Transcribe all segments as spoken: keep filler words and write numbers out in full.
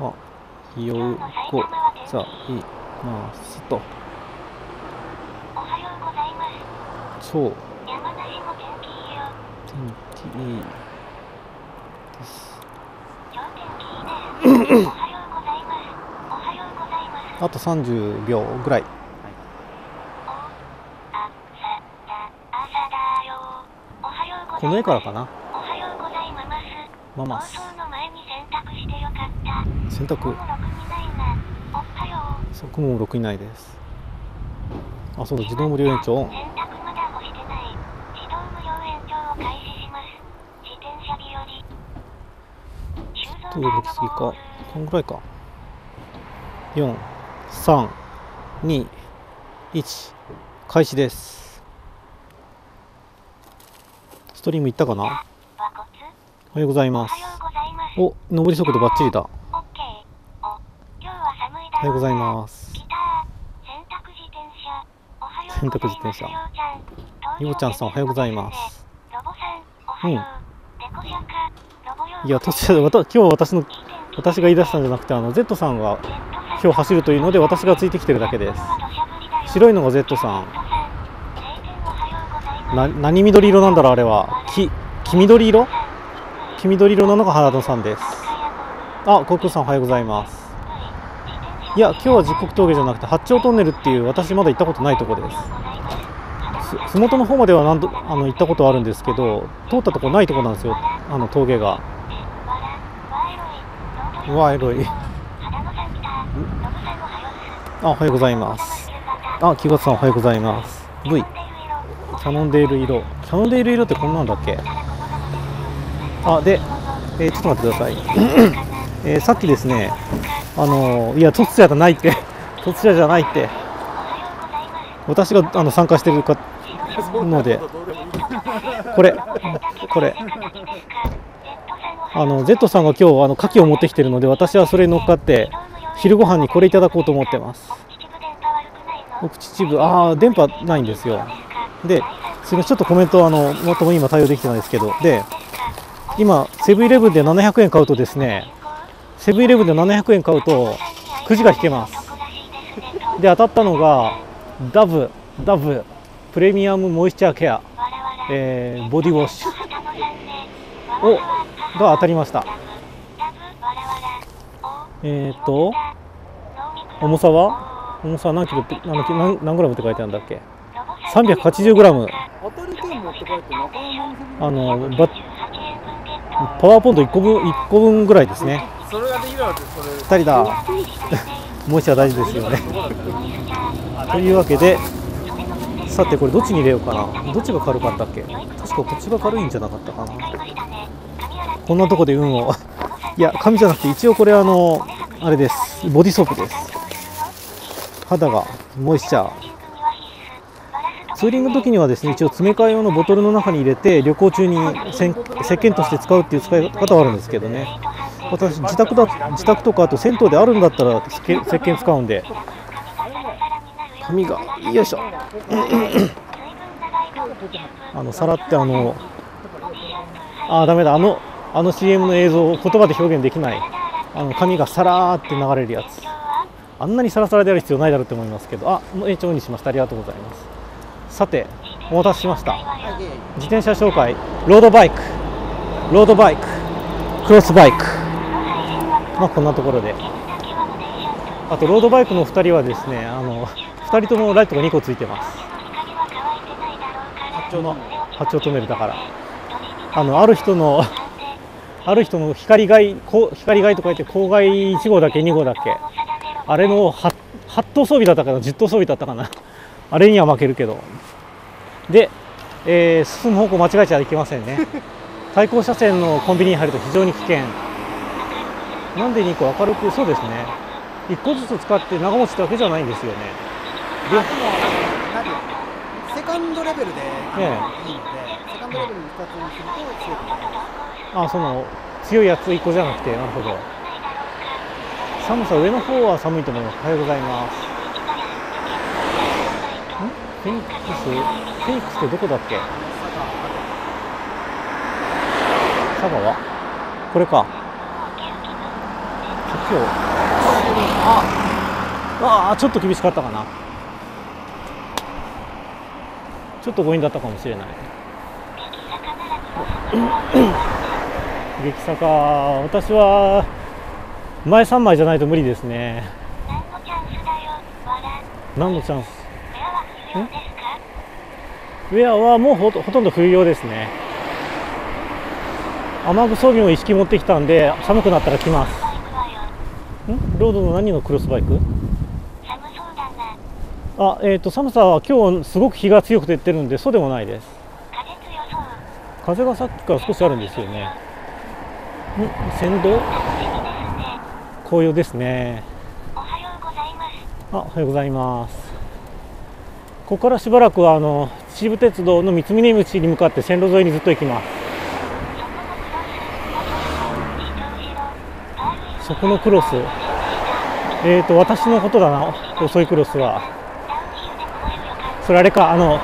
あ、よっこさいますと。おはようございます。そう。山梨も天気いいよ。天気いいです。今日天気いいです。おはようございます。おはようございます。あとさんじゅうびょうぐらい。この絵からかな。おはようございます。ママス。放送の前に洗濯してよかった。洗濯。もうろくにないな。おはよう。そこもろくにないです。あ、そうだ。自動無料延長。洗濯まだ押してない。自動無料延長を開始します。自転車日和。ちょっと動きすぎか。こんぐらいか。四、三、二、一、開始です。ストリーム行ったかな。おはようございます。お、上り速度バッチリだ。おはようございます。洗濯自転車。ようちゃんさん、おはようございます。うん。いや、私、今日は私の、私が言い出したんじゃなくて、あの Z さんが今日走るというので、私がついてきてるだけです。白いのが Z さん。な何緑色なんだろうあれは。き黄緑色黄緑色なのが原田さんです。あ、コックさんおはようございます。いや、今日は十国峠じゃなくて八丁トンネルっていう、私まだ行ったことないとこです。ふもとの方までは何度あの行ったことはあるんですけど、通ったとこないとこなんですよ、あの峠が。うわエロい。あ、おはようございます。あ、木月さんおはようございます。 Vキャノンデール色、キャノンデール色ってこんなんだっけ。あ、で、えー、ちょっと待ってください。えー、さっきですね、あのー、いや、突者じゃないって、突者じゃないって、私があの参加してるかので、これ、これ、あの Z さんが今日あの牡蠣を持ってきてるので、私はそれに乗っかって、昼ご飯にこれいただこうと思ってます。奥秩父、ああ、電波ないんですよ。で、それちょっとコメント、あの、もっとも今対応できてないですけど、で、今、セブンイレブンでななひゃくえん買うとですね、セブンイレブンでななひゃくえん買うと、くじが引けます。で、当たったのが、ダブ、ダブ、プレミアムモイスチャーケア、えー、ボディウォッシュを、が当たりました。えっと、重さは重さは何キロって、何、何グラムって書いてあるんだっけ。さんびゃくはちじゅうグラム。あのバパワーポンドいっこぶんいっこぶんぐらいですね。ふたりだ。もう一度大事ですよね。というわけで、さてこれどっちに入れようかな。どっちが軽かったっけ。確かこっちが軽いんじゃなかったかな。こんなとこで運をいや、紙じゃなくて、一応これあのあれです、ボディソープです。肌がモイスチャー。ツーリングの時にはですね、一応詰め替え用のボトルの中に入れて、旅行中にせん石鹸として使うっていう使い方はあるんですけどね。私自宅だ、自宅とかあと銭湯であるんだったら石鹸使うんで。髪がよいしょ。あのさらってあのあーダメだ、あのあの シーエム の映像を言葉で表現できない、あの髪がさらーって流れるやつ、あんなにサラサラである必要ないだろうと思いますけど。あ、もう延長にしました。ありがとうございます。さて、お待たせしました。自転車紹介、ロードバイク、ロードバイク、クロスバイク、まあこんなところで。あとロードバイクのふたりはですね、あのふたりともライトがにこついてます。八丁の八丁トンネルだから、あのある人のある人の光害、光害と書いて光害いちごうだっけにごうだっけ、あれのはちとう装備だったかなじゅっとうそうびだったかな、あれには負けるけど。で、えー、進む方向間違えちゃいけませんね。対向車線のコンビニに入ると非常に危険なんで、にこ明るく、そうですね、いっこずつ使って長持ちだけじゃないんですよね。でもセカンドレベルでいいので、セカンドレベルにふたつにすると強くなります。ああ、その強いやついっこじゃなくて、なるほど。寒さ、上の方は寒いと思います。おはようございます。フェニックス、フェニックスってどこだっけ。佐川、これか。構、ああちょっと厳しかったかな、ちょっと強引だったかもしれない。激坂、私は前さんまいじゃないと無理ですね。何のチャンス？ウェアはもう ほ, ほとんど冬用ですね。雨具装備も一式持ってきたんで、寒くなったら来ます。んロードの何のクロスバイク？寒そうだなあ。えっ、ー、と寒さは今日すごく日が強くてってるんでそうでもないです。風強そう。風がさっきから少しあるんですよね。ん先導紅葉ですね。おはようございます。あ、おはようございます。ここからしばらくはあの秩父鉄道の三峰口に向かって線路沿いにずっと行きます。そこのクロス、えーと私のことだな、遅いクロスは。それあれか、あの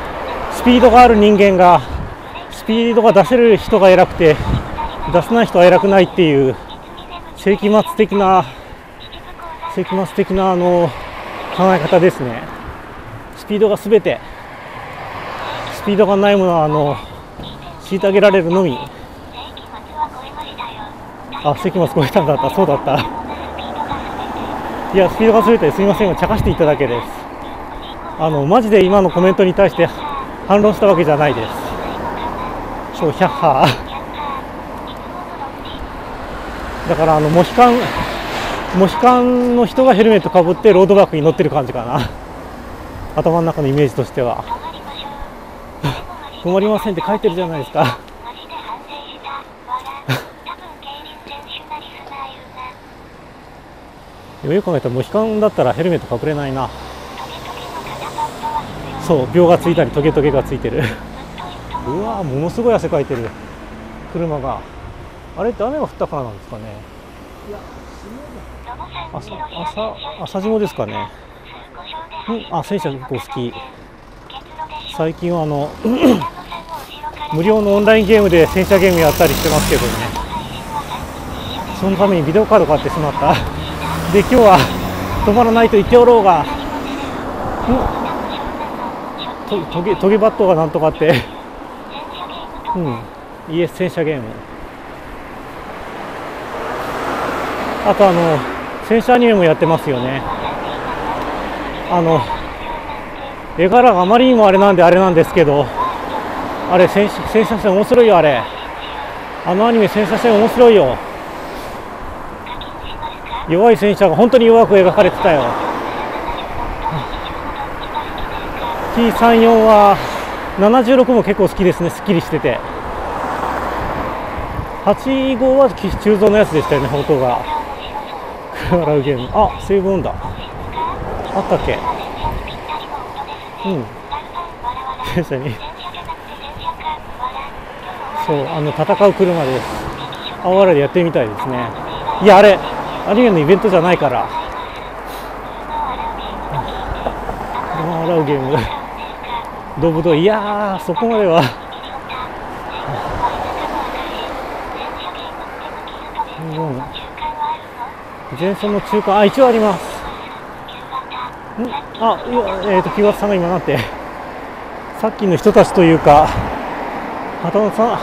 スピードがある人間が、スピードが出せる人が偉くて出せない人は偉くないっていう世紀末的な世紀末的なあの考え方ですね。スピードがすべて、スピードがないものはあの虐げられるのみ。あ、世紀末超えたんだった、そうだった。いや、スピードがすべて、すみません、茶化していただけです。あの、マジで今のコメントに対して反論したわけじゃないです。そう、ヒャッハー。だから、あの、モヒカン、モヒカンの人がヘルメットかぶってロードバイクに乗ってる感じかな。頭の中のイメージとしては。止まりませんって書いてるじゃないですか。よく考えたらモヒカンだったらヘルメット隠れないな。そう、秒がついたりトゲトゲがついてる。うわー、ものすごい汗かいてる。車があれって雨が降ったからなんですかね。朝朝朝霜ですかね。うん、あ、戦車結構好き。最近はあの無料のオンラインゲームで戦車ゲームやったりしてますけどね。そのためにビデオカード買ってしまった。で、今日は止まらないと言っておろうが、うん、トゲトゲバットがなんとかって、うん、イエス戦車ゲーム。あとあの戦車アニメもやってますよね。あの絵柄があまりにもあれなんであれなんですけど、あれ戦車戦車戦面白いよ。あれあのアニメ戦車戦面白いよ。弱い戦車が本当に弱く描かれてたよ。 ティーさんじゅうよん はななじゅうろくも結構好きですね。すっきりしてて。はちじゅうごは鋳造のやつでしたよね、砲塔が。クラウゲーム、あ、セーブオンだ、あったっけ。うん、戦車にそう、あの戦う車です。あわらでやってみたいですね。いや、あれアニメのイベントじゃないから。車を洗うゲーム。どうぶどう、いやー、そこまでは。前線の中間、あ、一応あります。んあ、えっと、木村さんが今なんて。さっきの人たちというか。畑野さん、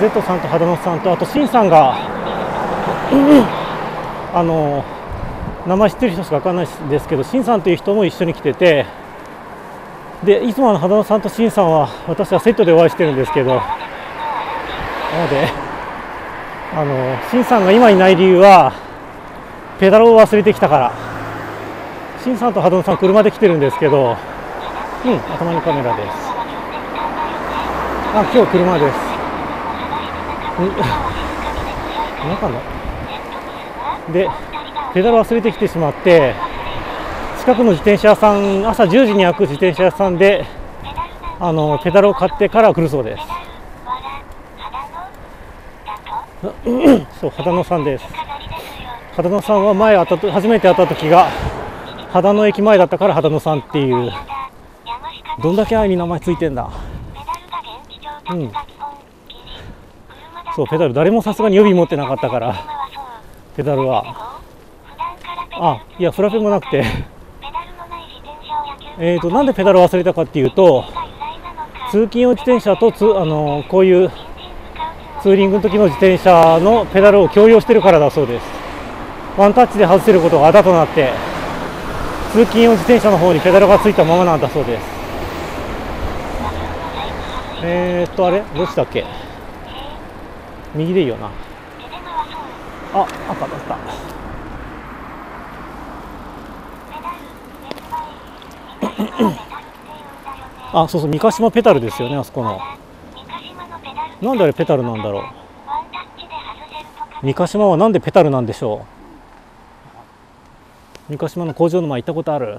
Z さんと畑野さんと、あとシンさんが。あの名前知ってる人しか分からないですけど、シンさんという人も一緒に来てて、でいつもあの秦野さんとシンさんは私はセットでお会いしてるんですけど、なのであのシンさんが今いない理由はペダルを忘れてきたから。シンさんと秦野さん車で来てるんですけど、うん、頭にカメラです。あ、今日車です。中のでペダル忘れてきてしまって、近くの自転車屋さん、朝じゅうじに開く自転車屋さんであのペダルを買ってから来るそうです。そう、秦野さんです。秦野さんは前会った初めて会った時が秦野駅前だったから秦野さんっていう。どんだけ愛に名前ついてんだ。うん、そう、ペダル誰もさすがに予備持ってなかったから、ペダルはあ、いやフラペもなくてえとなんでペダルを忘れたかっていうと、通勤用自転車とつあのこういうツーリングの時の自転車のペダルを共用してるからだそうです。ワンタッチで外せることがあだとなって、通勤用自転車の方にペダルがついたままなんだそうです。えーっとあれどうしたっけ、右でいいよな。あ、赤だった。あ、そうそう、三ヶ島ペダルですよね、あそこの。なんであれペタルなんだろう。三ヶ島はなんでペタルなんでしょう。三ヶ島の工場の前行ったことある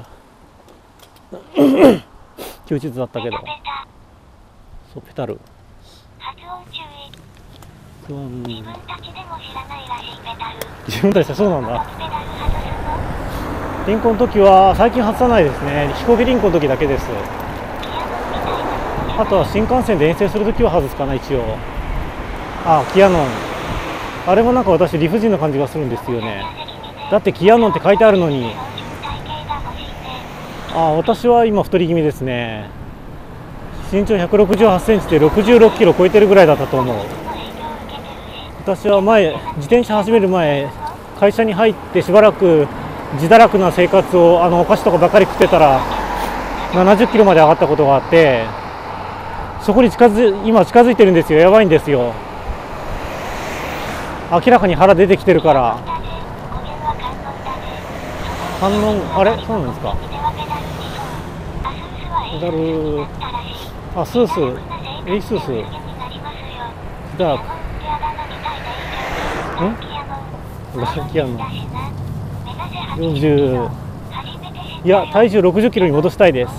休日だったけど。そうペタル、うん、自分たちでも知らないらしいペダル。自分たちでそうなんだ。リンコの時は最近外さないですね。飛行機リンコの時だけです。あとは新幹線で遠征するときは外すかな、一応。ああ、キヤノン。あれもなんか私、理不尽な感じがするんですよね。だって、キヤノンって書いてあるのに。ああ、私は今、太り気味ですね。身長ひゃくろくじゅうはちセンチでろくじゅうろっキロ超えてるぐらいだったと思う。私は前、自転車始める前、会社に入ってしばらく自堕落な生活を、あのお菓子とかばかり食ってたら、ななじゅっキロまで上がったことがあって、そこに近づ今近づいてるんですよ。やばいんですよ。明らかに腹出てきてるから。反応あれそうなんですか。ペダル、あスースーエイスースー自堕落んキヤノンよんじゅう、いや体重ろくじゅっキロに戻したいです。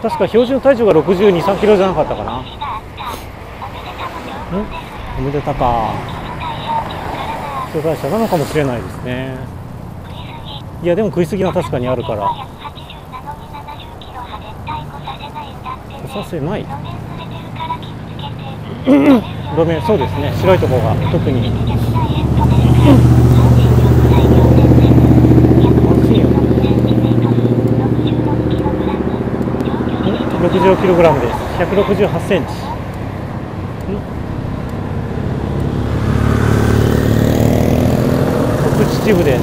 確か標準体重がろくじゅうに、さんキロじゃなかったかな。おめでたか。障害者なのかもしれないですね。いやでも食い過ぎが確かにあるから。来させない路面、そうですね、白いところが特にろくじゅうろくキログラムです。ひゃくろくじゅうはちセンチ。北秩父です。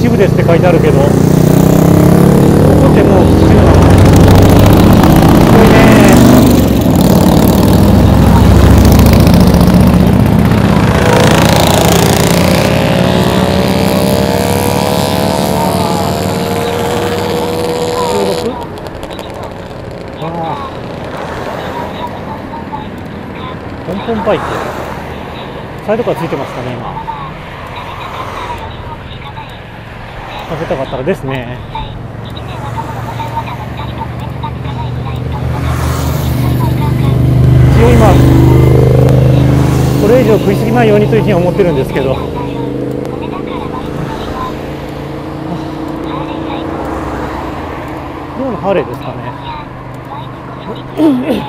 北秩父ですって書いてあるけど、ここってもう秩父なの。バイクサイドカーついてますかね。今食べたかったらですね。一応今これ以上食い過ぎないようにというふうに思ってるんですけど、今のハーレーですかね。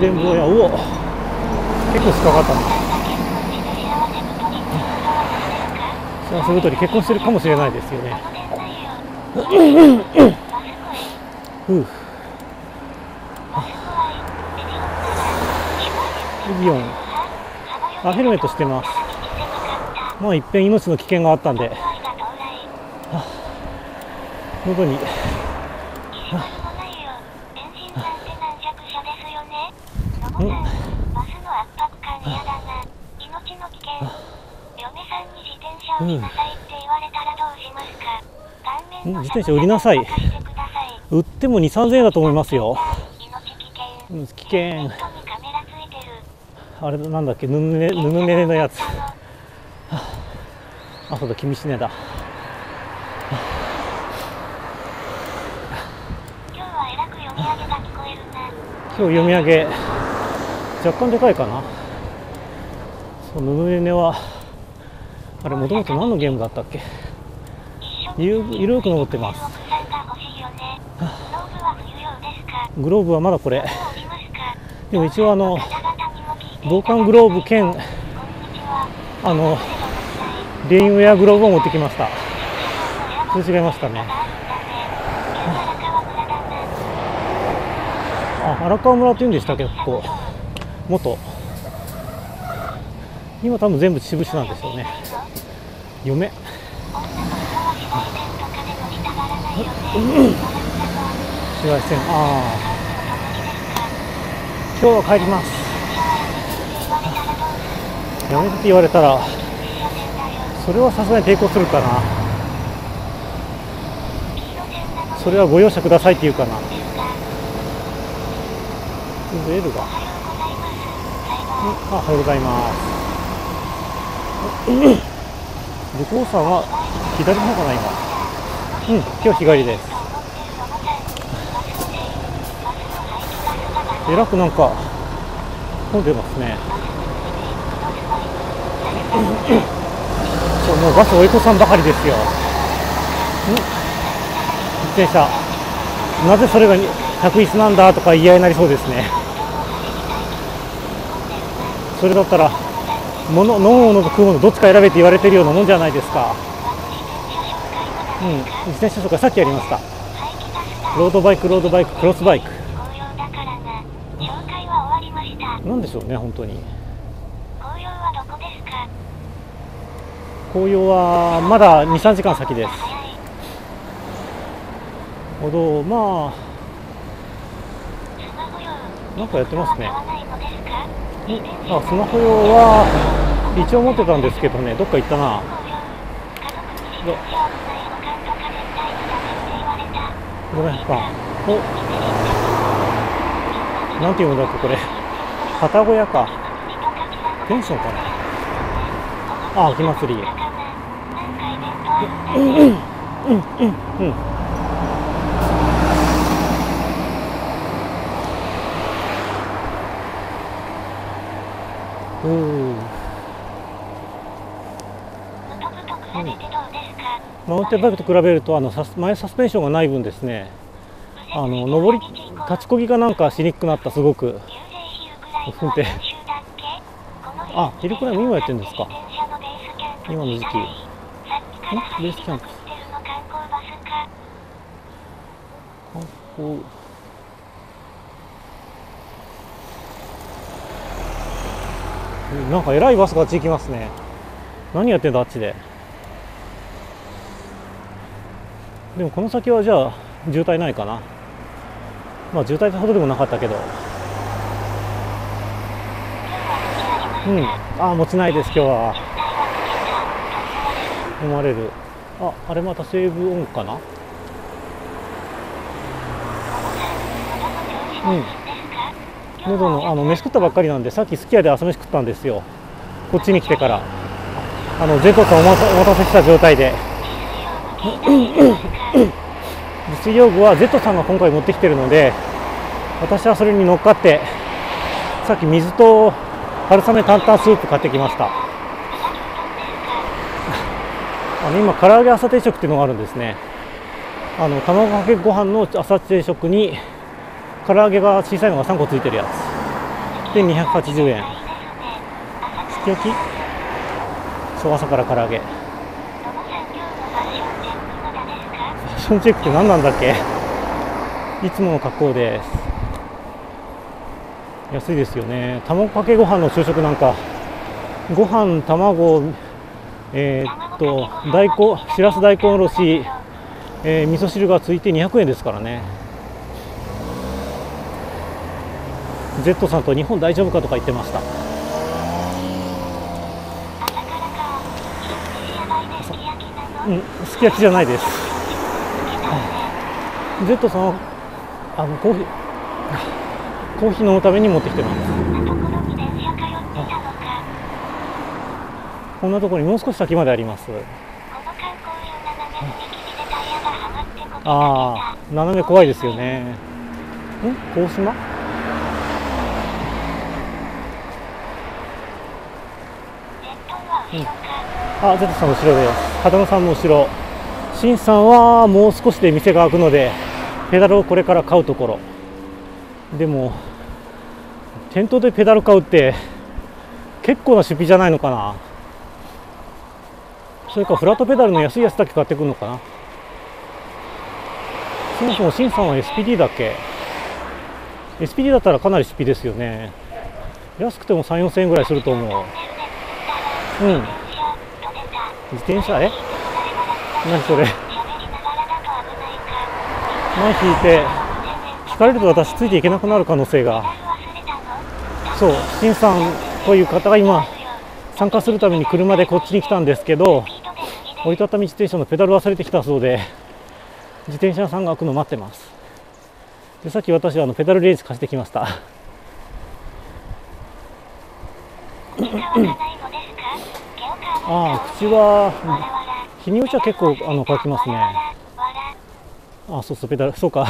電動やおお結構近かったんです。幸せ太り結婚してるかもしれないですよね。うイギオン、あヘルメットしてます。まあいっぺん命の危険があったんで、喉に。うん、自転車売りなさい。売ってもに、さんぜんえんだと思いますよ。命危険、うん、危険。あれなんだっけ、ぬぬねぬぬねのやつ。あ、そうだ、君しねだ。今日読み上げ若干でかいかな。そうぬぬねねは。あれもともと何のゲームだったっけ。ゆるく登ってます。グローブはまだこれでも一応あの防寒グローブ兼あのレインウェアグローブを持ってきました。すれ違いましたね。あ、荒川村っていうんでしたっけ、ここ元。今多分全部秩父市なんですよね。嫁紫外線、ああ今日は帰ります。やめてって言われたらそれはさすがに抵抗するかな。それはご容赦くださいって言うかな。全部 L が、あ、おはようございます。武甲山は左の方かな今。うん、今日日帰りです。えらくなんか混んでますね。もうバス追い越さんばかりですよ。ん、自転車、なぜそれが客椅子なんだとか言い合いになりそうですね。それだったらもの飲むものと食うものどっちか選べって言われてるようなもんじゃないですか。うん、自転車とかさっきやりました。ロードバイク、ロードバイク、クロスバイク、なんでしょうね、本当に。紅葉はどこですか？紅葉はまだに、さんじかん先です。歩道、まあなんかやってますね。あ、スマホ用は一応持ってたんですけどね、どっか行ったな。ごめん、お、なんていうんだっけこれ。片小屋か、ペンションかな。ああ、秋祭り、うんうんうんうんうん、マウンテンバイクと比べるとあのサス前サスペンションがない分ですね、あの上り立ちこぎがなんかしにくくなった、すごく。運転あ、ヒルクライム今やってるんですか、今の時期。ベースキャンプ、観光、なんかえらいバスがあっち行きますね。何やってんだあっちで。でもこの先はじゃあ渋滞ないかな。まあ渋滞ほどでもなかったけど、うん、ああ、持ちないです、今日は。思われる。あ、あれまたセーブオンかな。うん。喉の、あの、飯食ったばっかりなんで、さっきすき家で朝飯食ったんですよ。こっちに来てから。あの、全国からお待たせした状態で。物理用具は Z さんが今回持ってきてるので、私はそれに乗っかって、さっき水と、春雨担々スープ買ってきました。あの今唐揚げ朝定食っていうのがあるんですね。あの卵かけご飯の朝定食に唐揚げが小さいのがさんこついてるやつでにひゃくはちじゅうえん。すき焼き、そう朝から唐揚げ。ファッションチェックって何なんだっけ。いつもの格好です。安いですよね。卵かけご飯の昼食なんか、ご飯、卵、えー、っと大根、しらす大根おろし、えー、味噌汁がついてにひゃくえんですからね。 Z さんと日本大丈夫かとか言ってました。うん、すき焼きじゃないです。 Z さんはあのコーヒーコーヒー飲むために持ってきてます。こんなところにもう少し先まであります。ああ、斜め怖いですよね。ん、大島、うん、あ、Zさん後ろです。片野さんも後ろ。しんさんはもう少しで店が開くのでペダルをこれから買うところ。でも店頭でペダル買うって結構な出費じゃないのかな。それかフラットペダルの安いやつだけ買ってくるのかな。そもそもシンさんは エスピーディー だっけ？ エスピーディー だったらかなりスピですよね。安くてもさん、よんせんえんぐらいすると思う。うん、自転車、え何それ、前引いて引かれると私ついていけなくなる可能性が。そう、シンさんという方が今参加するために車でこっちに来たんですけど、折りたたみ自転車のペダル忘れてきたそうで、自転車屋さんが開くの待ってます。でさっき私はあのペダルレース貸してきました。ああ、口は日によっちゃ結構あの乾きますね。ああ、そうそう、ペダル、そうか、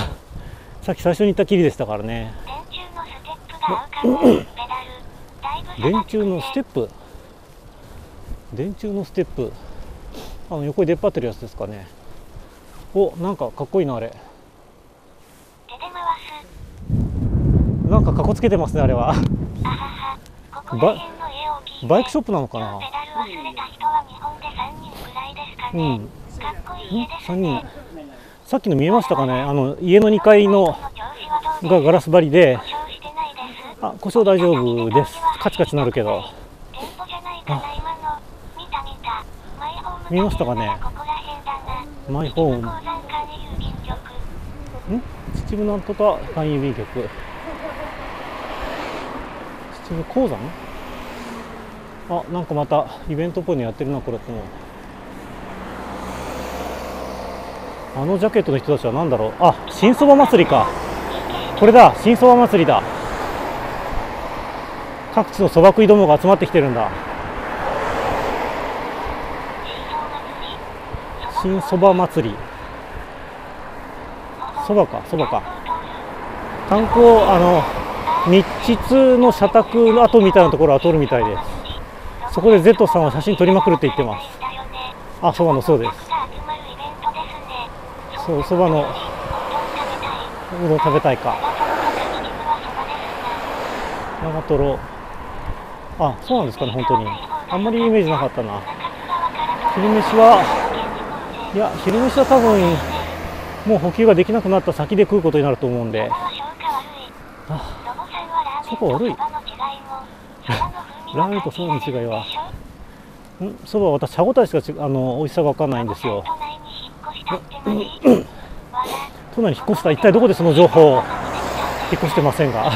さっき最初に言ったきりでしたからね。電柱のステップ、電柱のステップ、あの横に出っ張ってるやつですかね。お、なんかかっこいいな、あれ。なんかかっこつけてますね、あれは。バイクショップなのかな。うん、さんにん、さっきの見えましたかね、あの家のにかいのがガラス張りで、あ、故障大丈夫です、カチカチなるけど。見えましたかね、マイホーム。ん？秩父なんとか簡易郵便局、秩父鉱山。あ、なんかまたイベントっぽいのやってるな、これ。ってもあのジャケットの人たちは何だろう。あ、新そば祭りか、これだ、新そば祭りだ。各地のそば食いどもが集まってきてるんだ。新そば祭り、そばか、そばか。観光、あの日中の社宅の跡みたいなところを通るみたいです。そこで Z さんは写真撮りまくるって言ってます。あ、そばの、そうです、そう、そばのうどん食べたいか、長トロ。あ、そうなんですかね、本当にあんまりイメージなかったな。昼飯は、いや、昼飯は多分もう補給ができなくなった先で食うことになると思うんで。あ、そこ悪い。ラーメンとそばの違いは、ん、そばは私歯ごたえしかち、あの美味しさが分かんないんですよ。都内に引っ越した、一体どこでその情報を。引っ越してませんが。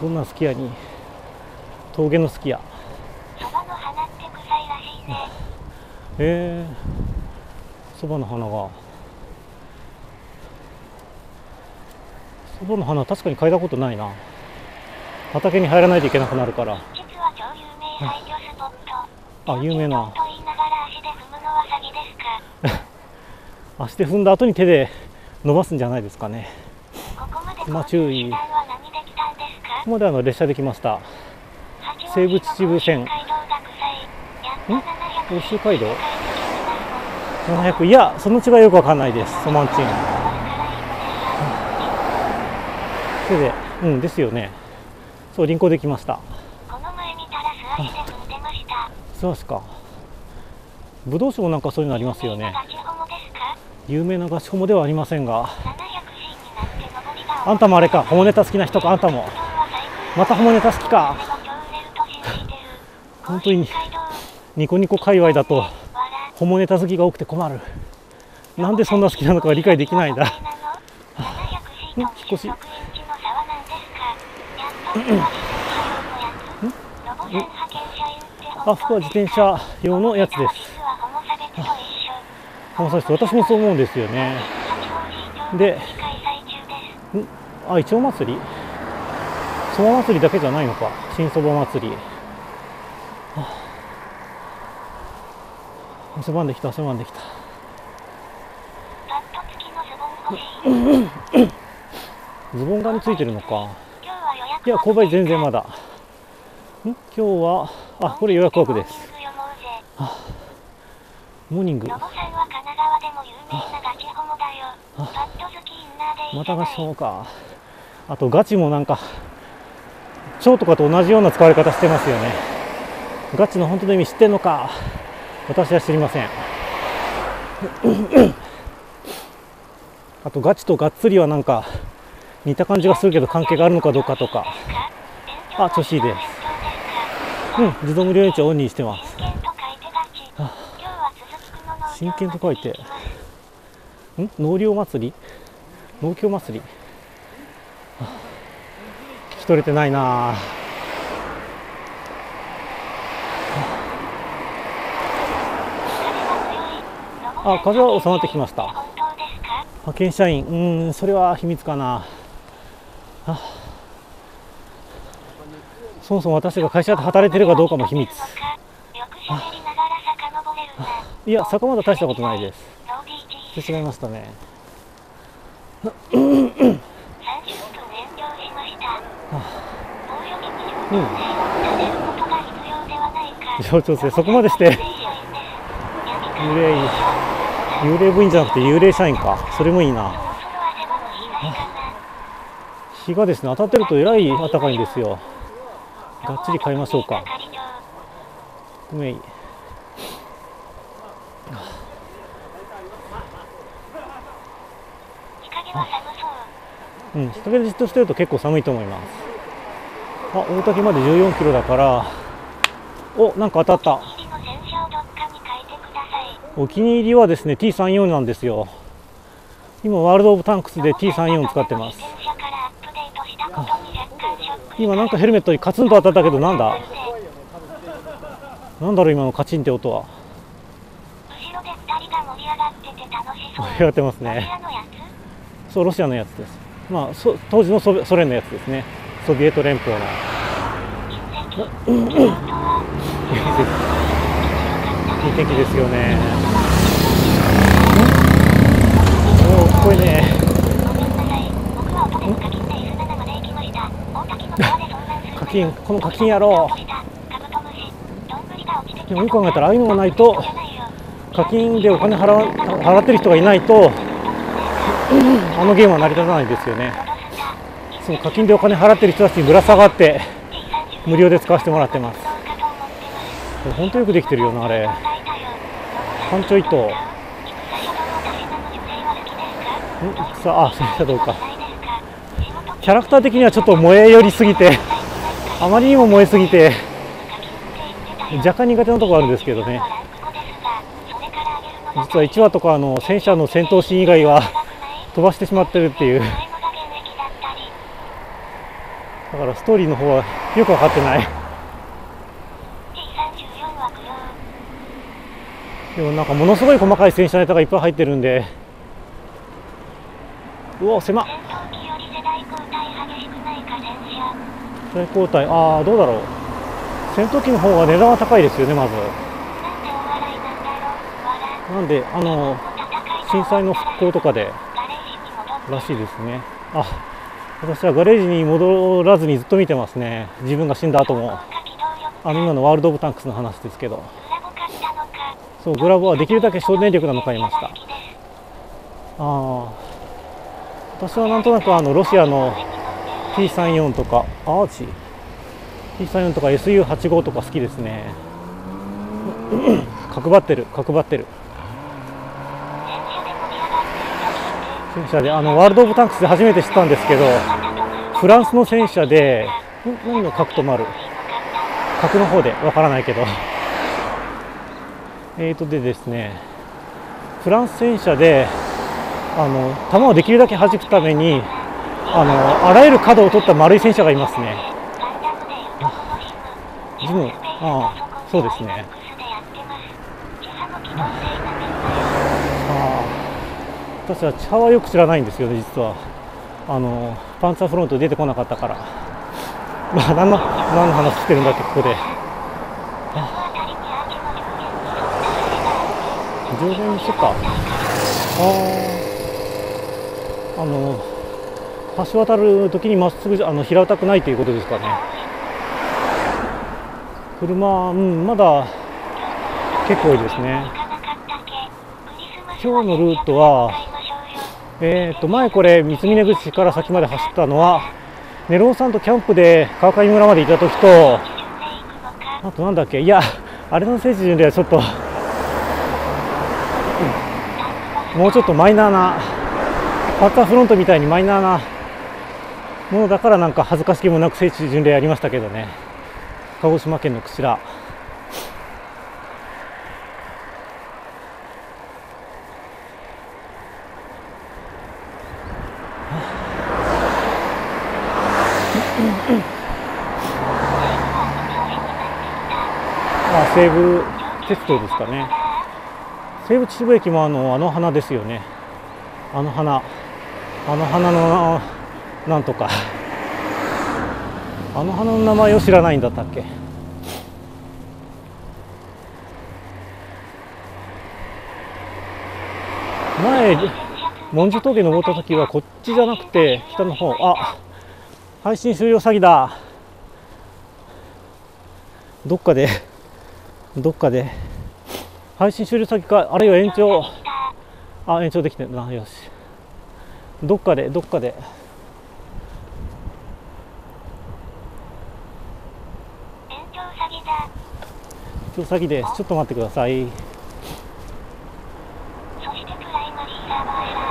どんなすき家に。峠のすき家。ええー。そばの花が。そばの花、確かに嗅いだことないな。畑に入らないといけなくなるから。あ、有名な。足で踏んだ後に手で伸ばすんじゃないですかね。まあ注意。ここまであの列車で来ました。西武秩父線。ん？奥州街道。ななひゃく、いや、その違いよくわかんないです。ソマンチン。手で、うんですよね。そう、輪行できました。この前見たら素足で踏んでました。素足か。ぶどう酒もなんかそういうのありますよね。有名なガチホモではありませんが。あんたもあれか、ホモネタ好きな人か、あんたも。またホモネタ好きか。本当にニコニコ界隈だとホモネタ好きが多くて困る。なんでそんな好きなのか理解できないんだ。引っ越し。あ、服は自転車用のやつです。私もそう思うんですよね。で、あ、いちご祭り、そば祭りだけじゃないのか、新そば祭り。汗ばんできた、汗ばんできた。ズボンがについてるのか。いや、購買全然まだ。ん、今日は、あ、これ予約枠です。モーニング。またガチホモか。あとガチもなんか、蝶とかと同じような使われ方してますよね。ガチの本当の意味知ってんのか、私は知りません。あとガチとがっつりはなんか似た感じがするけど関係があるのかどうかとか。あ、調子いいです。うん、自動無料延長オンにしてます。はあ、真剣と書いて。ん、農業祭り？農協祭り、はあ、聞き取れてないなあ。あ、風は収まってきました。派遣社員、うん、それは秘密かな。あ、そもそも私が会社で働いてるかどうかも秘密。ああ、いや、坂まだ大したことないです。して違いましたね。うん。冗長性、そこまでして。幽霊、幽霊部員じゃなくて幽霊社員か、それもいいな。日がですね、当たってるとえらい暖かいんですよ。がっちり買いましょうか。ごめん。うん、日陰でじっとしてると結構寒いと思います。あ、大竹までじゅうよんキロだから、お、なんか当たった。お気に入りはですね ティーさんじゅうよん なんですよ。今ワールド・オブ・タンクスで ティーさんじゅうよん 使ってます。今なんかヘルメットにカツンと当たったけど、なんだなんだろう今のカチンって音は。盛り上がってますね。そう、ロシアのやつです。まあそ当時のソ ビ, ソ連のやつですね。ソビエト連邦のいい天気ですよね。おお、かっこいいね。課金、この課金野郎。でもよく考えたら、ああいうのがないと、課金でお金払わ、払ってる人がいないと、あのゲームは成り立たないですよね。その課金でお金払ってる人たちにぶら下がって、無料で使わせてもらってます。本当よくできてるよな、あれ。班長一頭。さあ、それじゃどうか。キャラクター的にはちょっと萌え寄りすぎて、あまりにも萌えすぎて、若干苦手なところあるんですけどね。実はいちわとかの戦車の戦闘シーン以外は飛ばしてしまってるっていう。だからストーリーの方はよく分かってない。でもなんかものすごい細かい戦車ネタがいっぱい入ってるんで、うわ狭っ。世代交代、ああどうだろう。戦闘機の方が値段は高いですよね。まずなんであの震災の復興とかでらしいですね。あ、私はガレージに戻らずにずっと見てますね。自分が死んだ後も。あの今のワールド・オブ・タンクスの話ですけど、そう、グラボはできるだけ省電力なの買いました。ああ、私はなんとなくあのロシアの ティーさんじゅうよん とかアーチ ティーさんじゅうよん とか エスユーはちじゅうご とか好きですね。角張ってる、角張ってる戦車で、あのワールド・オブ・タンクスで初めて知ったんですけど、フランスの戦車で何の角と丸、角の方でわからないけど、えーとでですね、フランス戦車であの弾をできるだけ弾くためにあのあらゆる角を取った丸い戦車がいますね。ジム、ああそうですね。ああ、私はチャワよく知らないんですよね、実は。あのパンツァーフロント出てこなかったから。まあ何の何の話してるんだってここで。上電にしよっか。ああ、あの橋渡るときにまっすぐあの平たくないということですかね。車、うん、まだ結構多いですね。今日のルートは、えー、と前これ三峰口から先まで走ったのはネロンさんとキャンプで川上村まで行った時と、あとなんだっけ、いや、あれの聖地巡礼はちょっと、うん、もうちょっとマイナーな、バッターフロントみたいにマイナーなものだから、なんか恥ずかしげもなく聖地巡礼やりましたけどね。鹿児島県の櫛田、西武鉄道ですかね。西武秩父駅もあのあの花ですよね。あの花、あの花のなんとか、あの花の名前を知らないんだったっけ。前文殊峠登った時はこっちじゃなくて北の方。あ、配信終了詐欺だ。どっかでどっかで配信終了先か、あるいは延長、あ、延長できてるな、よし。どっかでどっかで延長先だ、延長先です。ちょっと待ってください。そしてプライマリーラバーエラ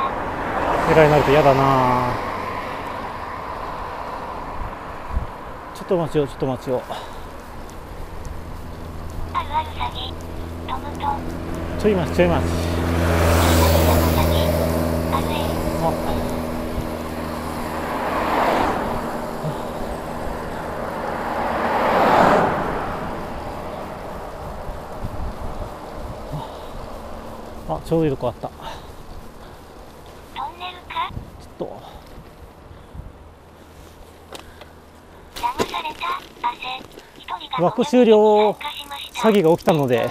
ーエラーになると嫌だな。ちょっと待ちよう、ちょっと待ちよう。ちょいますちょいます。あっ、ちょうどいいとこあった。トンネルか、ちょっと流された汗。一人が枠終了詐欺が起きたので、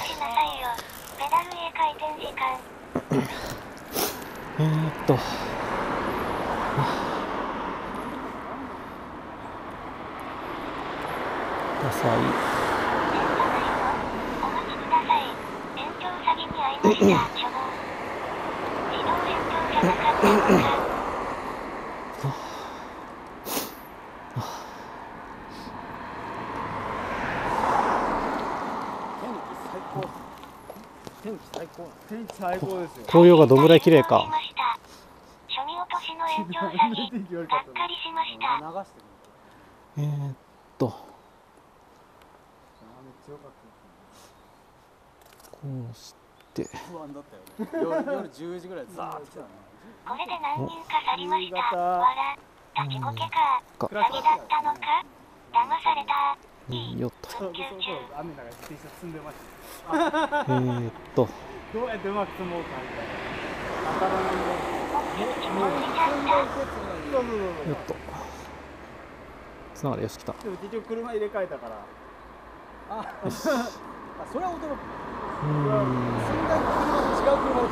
えーっとダサい。紅葉がどのぐらい綺麗か。がっかりしました。えーっと、こうして夜じゅうじぐらいザーッと来たね。これで何人か去りました。わら、立ちこけか、詐欺だったのか、騙された。いいよっと。えーっと、どうやってうまく積もうかみたいな。よっとつながりよし、来た。でも結局車入れ替えたから、ああそれは驚く。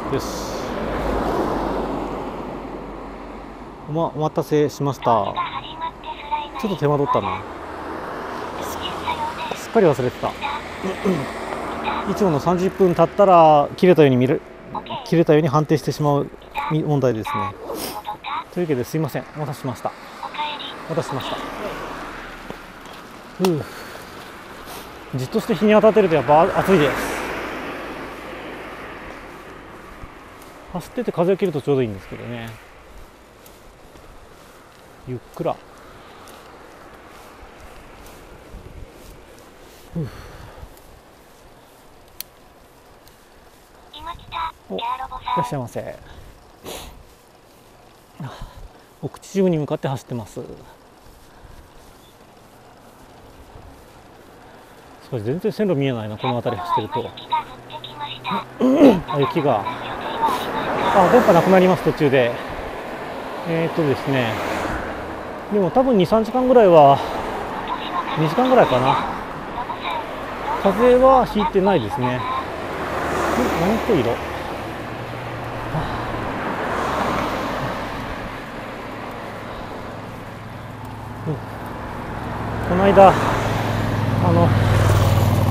うん、よし、ま、お待たせしました。ちょっと手間取ったな。すっかり忘れてた。いつものさんじゅっぷん経ったら切れたように見る切れたように判定してしまう問題ですね。というわけで、すいません、お待たせしました。お待たせしました。ふう、じっとして日に当たってるとやっぱ暑いです。走ってて風を切るとちょうどいいんですけどね。ゆっくら、ふう。お、いらっしゃいませ。奥秩父に向かって走ってます。それ全然線路見えないな、この辺り走ってると。あ、雪が、あ、電波なくなります、途中で。えー、っとですね、でも多分に、さんじかんぐらいは、にじかんぐらいかな、風は引いてないですね。何と色、この間、あの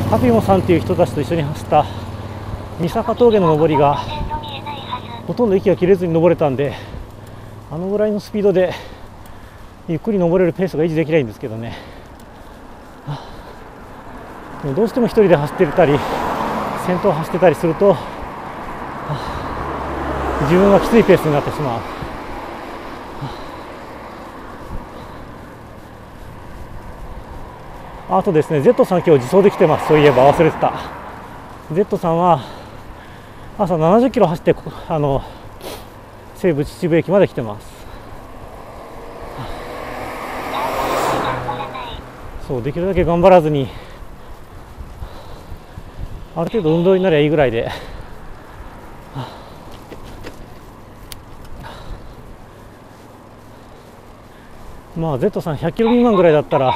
ハピモさんという人たちと一緒に走った三坂峠の上りがほとんど息が切れずに登れたんで、あのぐらいのスピードでゆっくり登れるペースが維持できないんですけどね。どうしても一人で走ってたり先頭を走ってたりすると自分はきついペースになってしまう。あとですね、 Z さん今日自走できてます。そういえば忘れてた。 Z さんは朝ななじゅっキロ走ってあの西武秩父駅まで来てます。そう、できるだけ頑張らずにある程度運動になりゃいいぐらいで、まあ Z さんひゃっキロ未満ぐらいだったら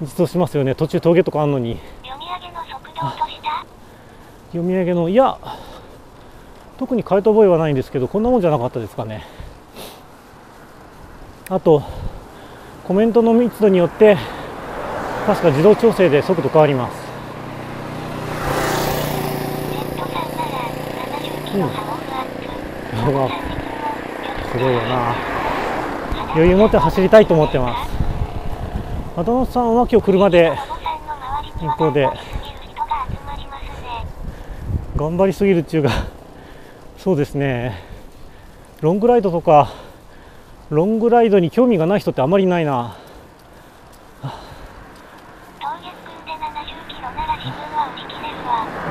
自走しますよね。途中峠とかあんのに。読み上げの速度落とした？読み上げの、いや特に変えた覚えはないんですけど、こんなもんじゃなかったですかね。あとコメントの密度によって確か自動調整で速度変わります。うん、すごいよな。余裕持って走りたいと思ってます。渡野さんは今日車で健康で頑張りすぎるっちゅうか、そうですね、ロングライドとかロングライドに興味がない人ってあまりいないな。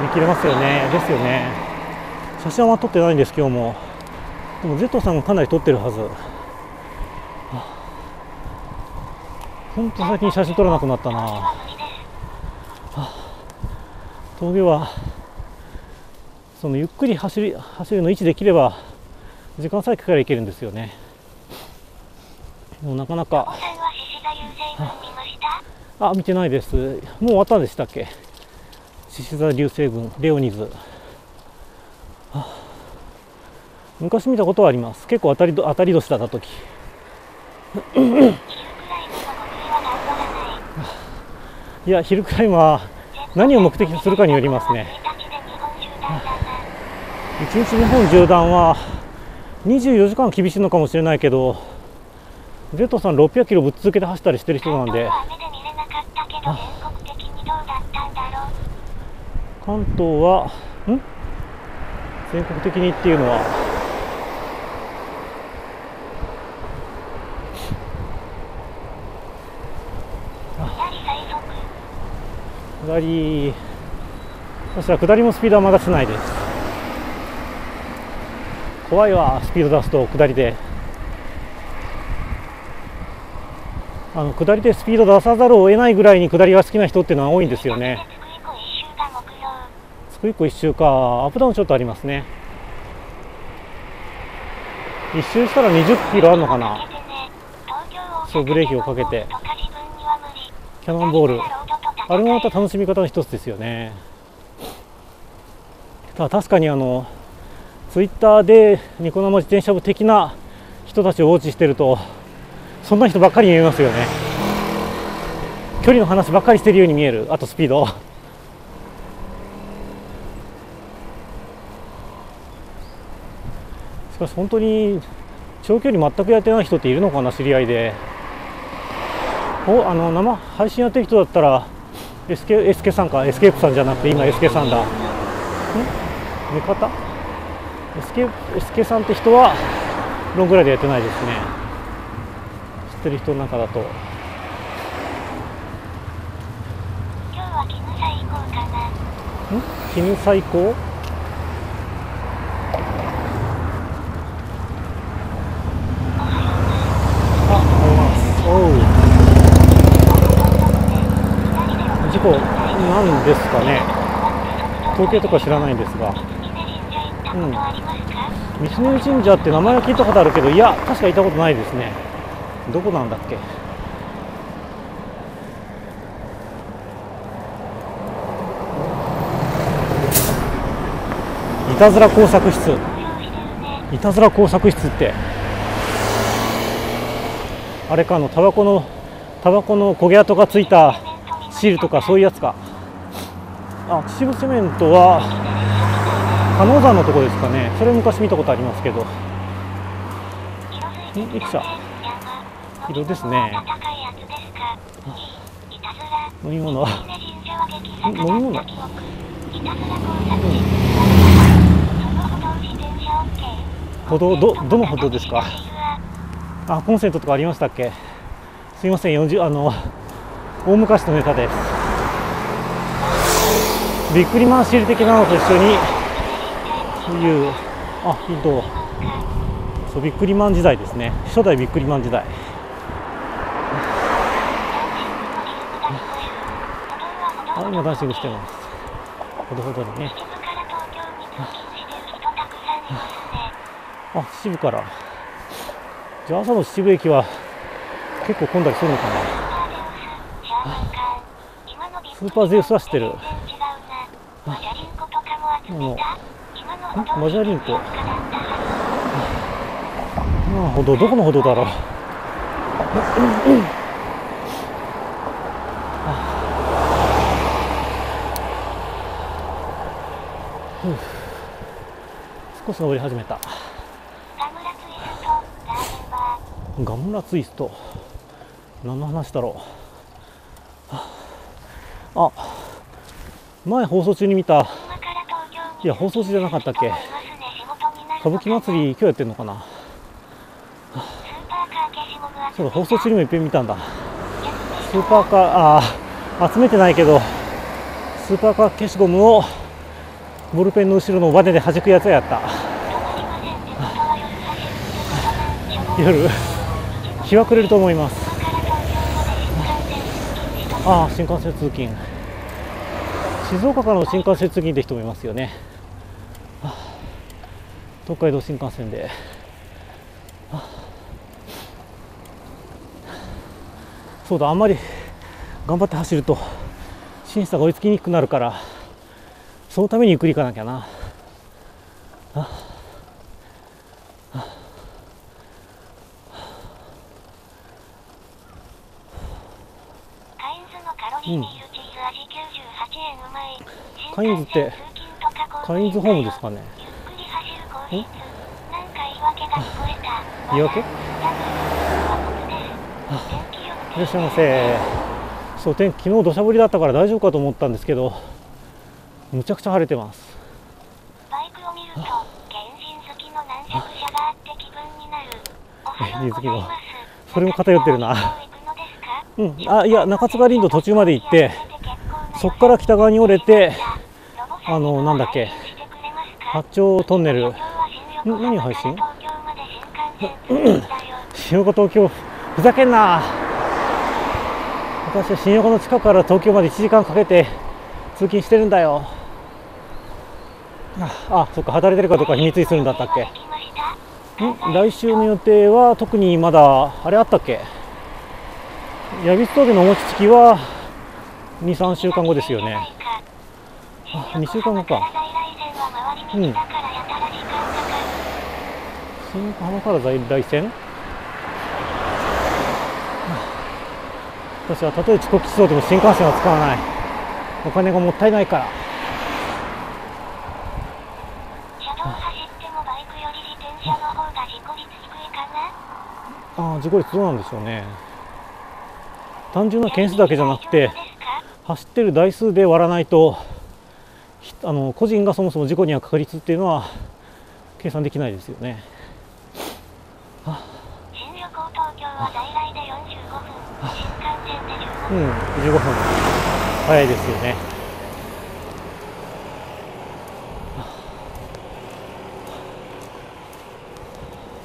できれますよね。ですよね。写真は撮ってないんです今日も。でも Z さんもかなり撮ってるはず。本当最近写真撮らなくなったな。はあ、峠はそのゆっくり走り走るの位置できれば時間さえかければいけるんですよね。もうなかなか。あ、見てないです。もう終わったんでしたっけ？獅子座流星群レオニズ、はあ、昔見たことはあります。結構当たり当たり年だった時。いや、ヒルクライムは何を目的とするかによりますね。いちにち日本縦断はにじゅうよじかん厳しいのかもしれないけど、 Z さんろっぴゃくキロぶっ続けて走ったりしてる人なんで、関東はん全国的にっていうのは下り、そしたら下りもスピードはまだ出せないです。怖いわ、スピード出すと下りで。あの下りでスピード出さざるを得ないぐらいに下りが好きな人っていうのは多いんですよね。つくいっこいっしゅうか。アップダウンちょっとありますね。いっしゅうしたらにじゅっキロあるのかな。そう、ブレーキをかけてキャノンボール、あれもまた楽しみ方の一つですよね。ただ確かにあのツイッターでニコ生自転車部的な人たちをウォッチしてるとそんな人ばっかり見えますよね。距離の話ばっかりしてるように見える。あとスピード、しかし本当に長距離全くやってない人っているのかな、知り合いで。お、あの生配信やってる人だったらエスケー さんか。エスケープさんじゃなくて今 エスケー さんだ。ん寝方 ?エスケー さんって人はロングライドやってないですね。知ってる人の中だと。今日は絹最高かな。ん？絹最高？あ、おはようございます。おう。なんですかね、統計とか知らないんですが、うん、三峯神社って名前は聞いたことあるけど、いや確か行ったことないですね。どこなんだっけ。いたずら工作室、いたずら工作室ってあれか、あのタバコのタバコの焦げ跡がついたシールとかそういうやつか。あ、秩父セメントは加納山のとこですかね。それ昔見たことありますけど。ん、いくさ色ですね。飲み物は物だ。歩道、ど、どの歩道ですか。あ、コンセントとかありましたっけ。すいません、よんじゅう、あの、大昔のネタです。びっくり回し入れ的なのと一緒に、そういう、あ、ヒント。そう、びっくりマン時代ですね。初代びっくりマン時代。あ、今ダンシングしてます。ほどほどにね。あ、秩父から。じゃあ朝の秩父駅は結構混んだりするのかな。スーパーゼウスは知ってる。あの、マジャリンコ。今の歩道、どこの歩道だろう。少し登り始めた。ガムラツイスト、何の話だろう。あ、前放送中に見た、いや放送中じゃなかったっけ、歌舞伎祭り今日やってるのかな。そうだ、放送中にもいっぺん見たんだ。スーパーカー、ああ集めてないけど、スーパーカー消しゴムをボールペンの後ろのバネで弾くやつやった。夜日は暮れると思います。ああ、新幹線通勤、静岡からの新幹線通勤って人もいますよね。東海道新幹線で、そうだ、あんまり頑張って走ると審査が追いつきにくくなるから、そのためにゆっくり行かなきゃな。あうん、カインズってカインズホームですかね。え、言い訳？いらっしゃいませ。そう、天気昨日土砂降りだったから大丈夫かと思ったんですけど、むちゃくちゃ晴れてます。それも偏ってるな。うん、あ、いや、中津川林道途中まで行って、そこから北側に折れて、あの、なんだっけ、八丁トンネル、ん、何を配信？新横東京、ふざけんな。私は新横の近くから東京までいちじかんかけて通勤してるんだよ。あ、そっか、働いてるかどうか秘密にするんだったっけ。ん、来週の予定は特にまだ、あれあったっけ。ヤビス峠のお餅つきはに、さんしゅうかんごですよね。あ、にしゅうかんごか。うん。新横浜から在来線？私はたとえ遅刻しそうでも新幹線は使わない。お金がもったいないから。ああ、事故率どうなんでしょうね。単純な件数だけじゃなくて、走ってる台数で割らないと、あの個人がそもそも事故に遭う確率っていうのは計算できないですよね。新横東京は在来でよんじゅうごふん、新幹線でじゅうごふん。うん、じゅうごふん早いですよね。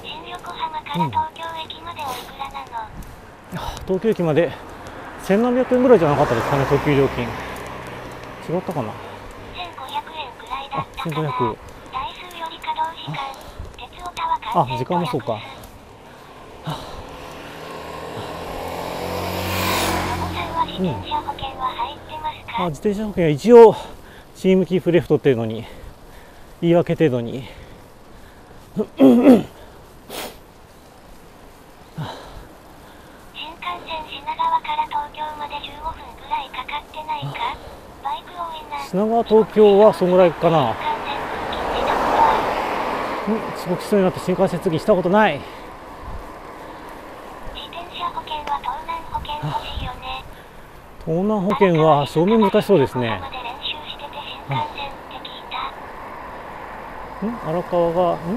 新横浜から東京駅までおいくらなの？東京駅までせんななひゃくえんぐらいじゃなかったですかね、東急料金。違ったかな。せんごひゃくえんくらいだったかな。せんごひゃく。台数より稼働時間、鉄オタは完全。あ、時間もそうか。うん、あ、自転車保険は一応チームキープレフトっていうのに言い訳程度に。品川東京はそのぐらいかな。すごくそうになって新幹線通勤したことない。自転車保険は盗難保険欲しいよね。盗難保険は正面難しそうですね。ん荒川がんうん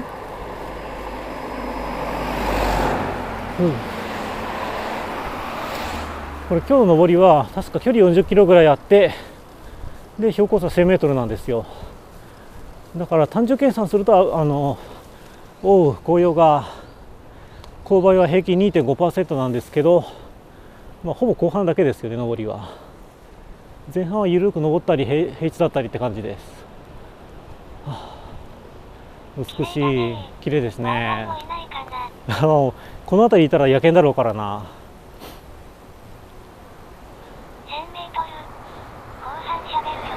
これ今日の上りは確か距離よんじゅっキロぐらいあって、で標高差 せんメートル なんですよ。だから単純計算すると、あのおう紅葉が勾配は平均 にてんごパーセント なんですけど、まあ、ほぼ後半だけですよね。上りは前半は緩く登ったり平地だったりって感じです。はあ、美しい綺麗ですね。あのこの辺りいたら野犬だろうからな。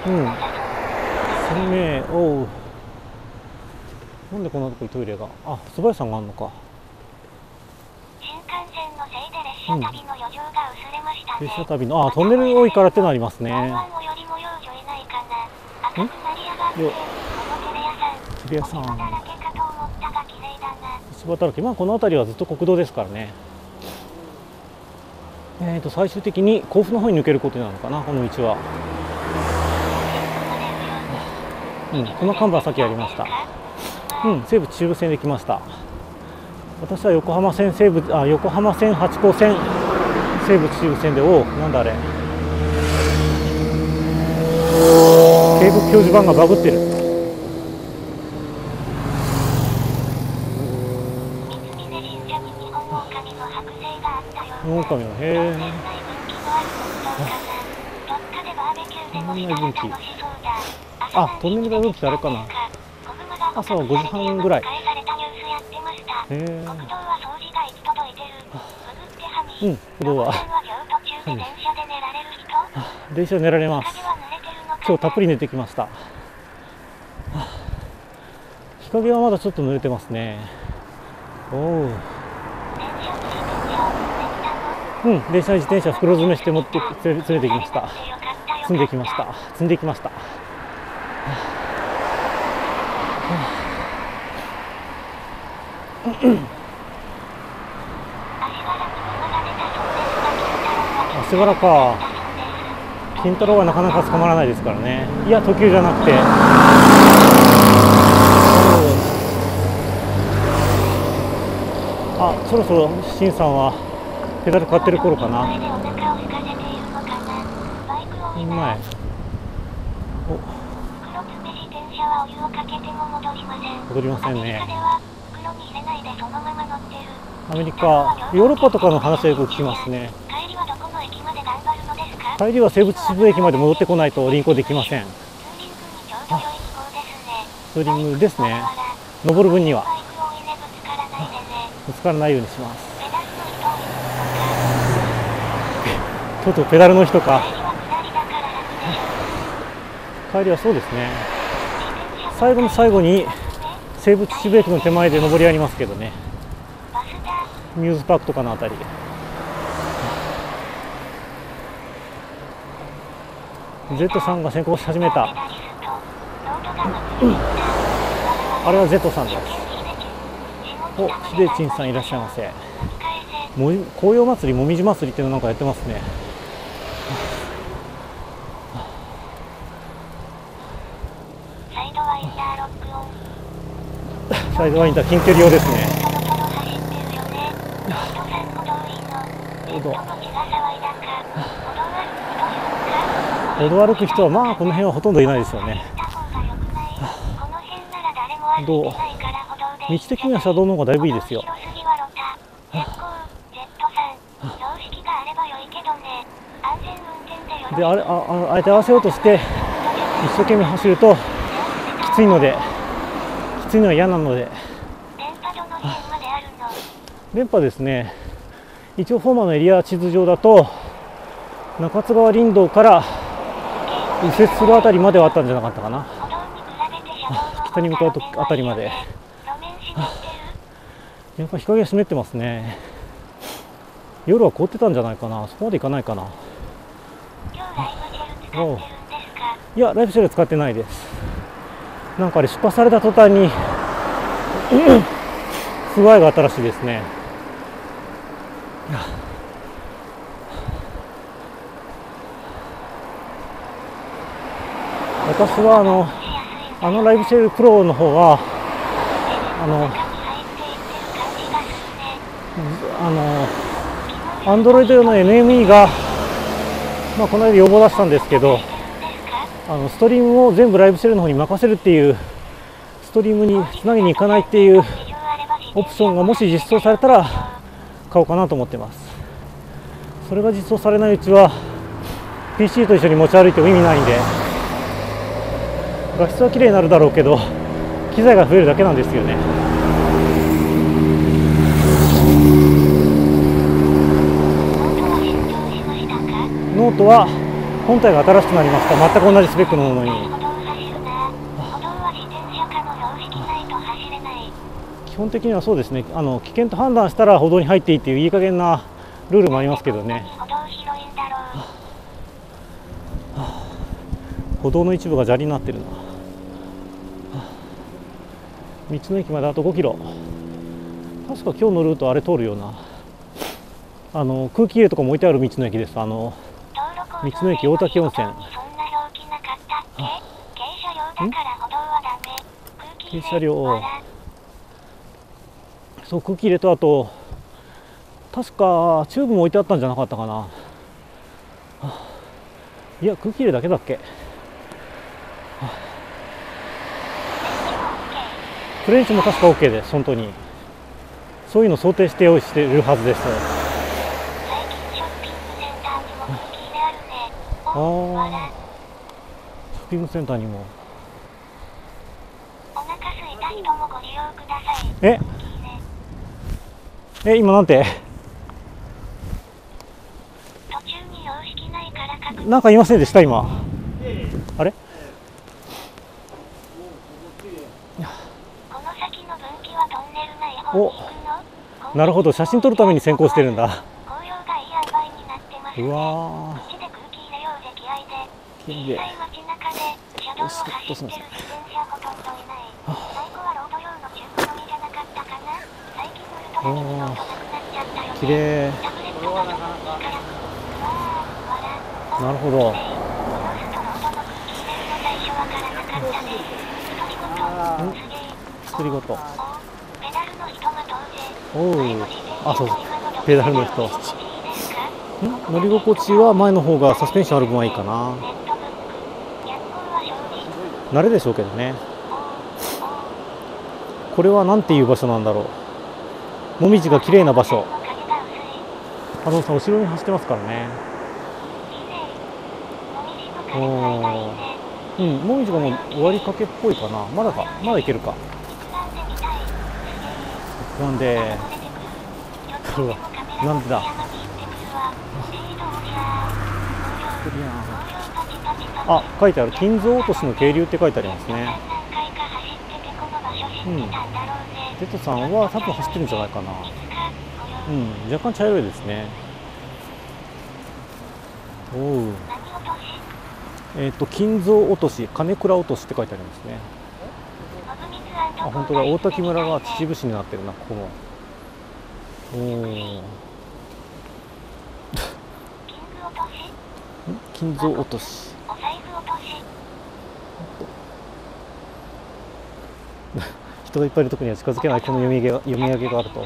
うんせん名おうなんでこんなとこにトイレが、あ蕎麦屋さんがあるのか。うん、列車旅の、あ、トンネル多いからってのありますね。テレ屋さん、そばだらけ、まあこの辺りはずっと国道ですからね。えーと最終的に甲府の方に抜けることになるのかな、この道は。うん、この看板さっきやりました。うん、西武中部線で来ました。私は横浜線西武、あ、横浜線八甲線西武秩父線で、おなんだあれ、警告表示板がバグってる。オオカミの、へえ、あ、トンネル大分岐ってあれかな、朝はごじはんぐらい。国道は掃除が行き届いてる。うん、国道は電車で寝られる人、電車で寝られます。今日たっぷり寝てきました。日陰はまだちょっと濡れてますね。おううん、電車に自転車袋詰めして持って連れてきました。積んできました、積んできました。足柄か、金太郎はなかなか捕まらないですからね。いや特急じゃなくて、あそろそろ新さんはペダル買ってる頃かな。うまい。お戻りませんね。アメリカ、ヨーロッパとかの話はよく聞きますね。帰りはどこの駅まで頑張るのですか？帰りは西武秩父駅まで戻ってこないと輪行できません。ツーリングですね。登る分にはぶつからないようにします。とうとうペダルの人か。帰りはそうですね、最後の最後に西武秩父駅の手前で上りありますけどね、ミューズパークとかのあたり。Z さんが先行し始めた。あれは Z さんです。お、秀珍さんいらっしゃいませ。も紅葉祭り、もみじ祭りっていうのなんかやってますね。サイドワインダー近距離用ですね。歩道歩く人はまあこの辺はほとんどいないですよね。道的には車道の方がだいぶいいですよ。であれああえて合わせようとして一生懸命走るときついので。暑いのは嫌なので、電波ですね。一応フォーマのエリア地図上だと中津川林道から右折するあたりまではあったんじゃなかったかな。北に向かうとあたりまで。やっぱ日陰は湿ってますね。夜は凍ってたんじゃないかな。そこまで行かないかな。いやライフシェル使ってないです。なんかあれ出発された途端に不具合があったらしいですね。私はあのあのライブセールプロの方はあのあの Android 用の エヌエムイー が、まあ、この間要望出したんですけど、あのストリームを全部ライブセールの方に任せるっていう、ストリームにつなぎに行かないっていうオプションがもし実装されたら買おうかなと思ってます。それが実装されないうちは ピーシー と一緒に持ち歩いても意味ないんで、画質は綺麗になるだろうけど機材が増えるだけなんですよね。ノートは本体が新しくなりました。全く同じスペックのものに。基本的にはそうですね、あの危険と判断したら歩道に入っていいっていういい加減なルールもありますけどね。歩道の一部が砂利になってるな。道の駅まであとごキロ。確か今日のルートあれ通るような、あの空気入れとかも置いてある道の駅です。あの道の駅大滝温泉。軽車両、そう、空気入れとあと確かチューブも置いてあったんじゃなかったかな。いや空気入れだけだっけ。フレンチも確か OK です。本当にそういうの想定して用意してるはずです。ああ、ショッピングセンターにも。ええ、今なんてなんか言いませんでした今。あれ、お、なるほど、写真撮るために先行してるんだ。うわーきれい。実際街中で車道を走ってる自転車ほとんどいない。最後はロード用の中古のみじゃなかったかな。最近乗るときに乗るとなくなっちゃったよね。きれい。タブレットパソコンにからわーわら。なるほど。この人の音の空気入れるの最初わからなかったね。独り言。独り言。ペダルの人が当然。おう。あ、そうそう。ペダルの人。乗り心地は前の方がサスペンションある分はいいかな。慣れでしょうけどね。これはなんていう場所なんだろう。もみじが綺麗な場所。加藤さん後ろに走ってますからね。うん、もみじがもう終わりかけっぽいかな。まだか、まだいけるか。なんでなんでだ。あ、書いてある、金蔵落としの渓流って書いてありますね。うん、テトさんは多分走ってるんじゃないかな。うん、若干茶色いですね。おう、えっ、ー、と金蔵落とし、金倉落としって書いてありますね。あ、本当だ、大滝村が秩父市になってるな、ここも。おー金蔵落とし、人がいっぱいいるとこには近づけない、この読み上げが、読み上げがあると。こ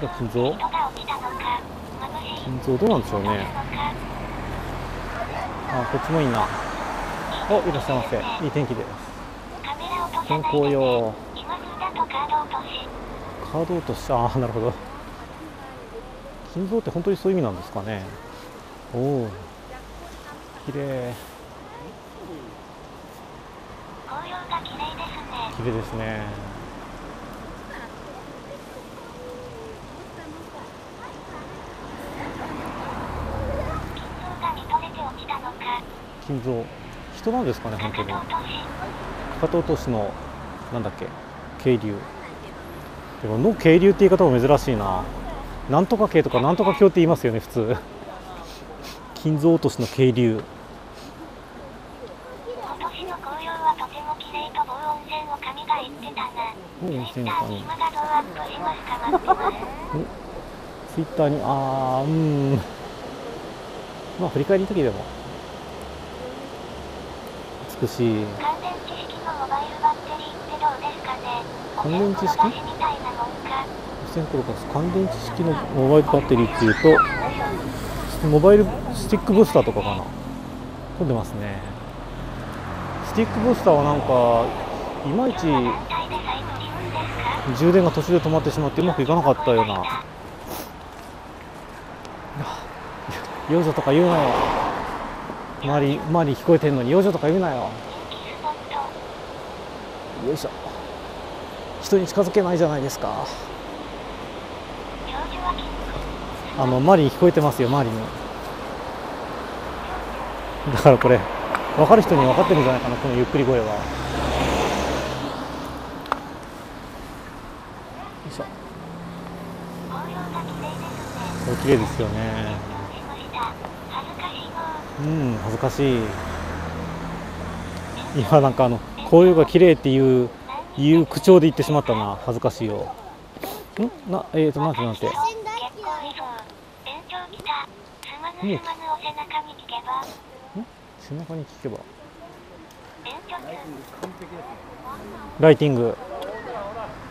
れは金蔵、金蔵どうなんでしょうね。あ、こっちもいいな。お、いらっしゃいませ。いい天気です。健康用カード落とし、あー、なるほど。金蔵って本当にそういう意味なんですかね。おお、きれい。きれいですね。金蔵、人なんですかね、本当に。高田落としの、なんだっけ、渓流。でも、の渓流って言い方も珍しいな。なんとか渓とか、なんとか峡って言いますよね、普通。金蔵落としの渓流。ツイッターにあー、うん、まあ振り返りの時でもくし、乾電池式のモバイルバッテリーってどうですかね。乾電池式みたいなもんか。無線転がし、乾電池式のモバイルバッテリーっていうとモバイルスティックブースターとかかな。飛んでますね。スティックブースターはなんかいまいち充電が途中で止まってしまってうまくいかなかったような。幼女とか言うなよ。周り周り聞こえてんのに幼女とか言うなよ。よいしょ。人に近づけないじゃないですか。あの周りに聞こえてますよ、周りに。だからこれ分かる人に分かってるんじゃないかな、このゆっくり声は。よいしょ。お綺麗ですよね。うん、恥ずかしい。今なんかあの紅葉が綺麗っていういう口調で言ってしまったな。恥ずかしいよ。んなえっ、ー、となんてなんて。うん。背中に聞けば。ライティング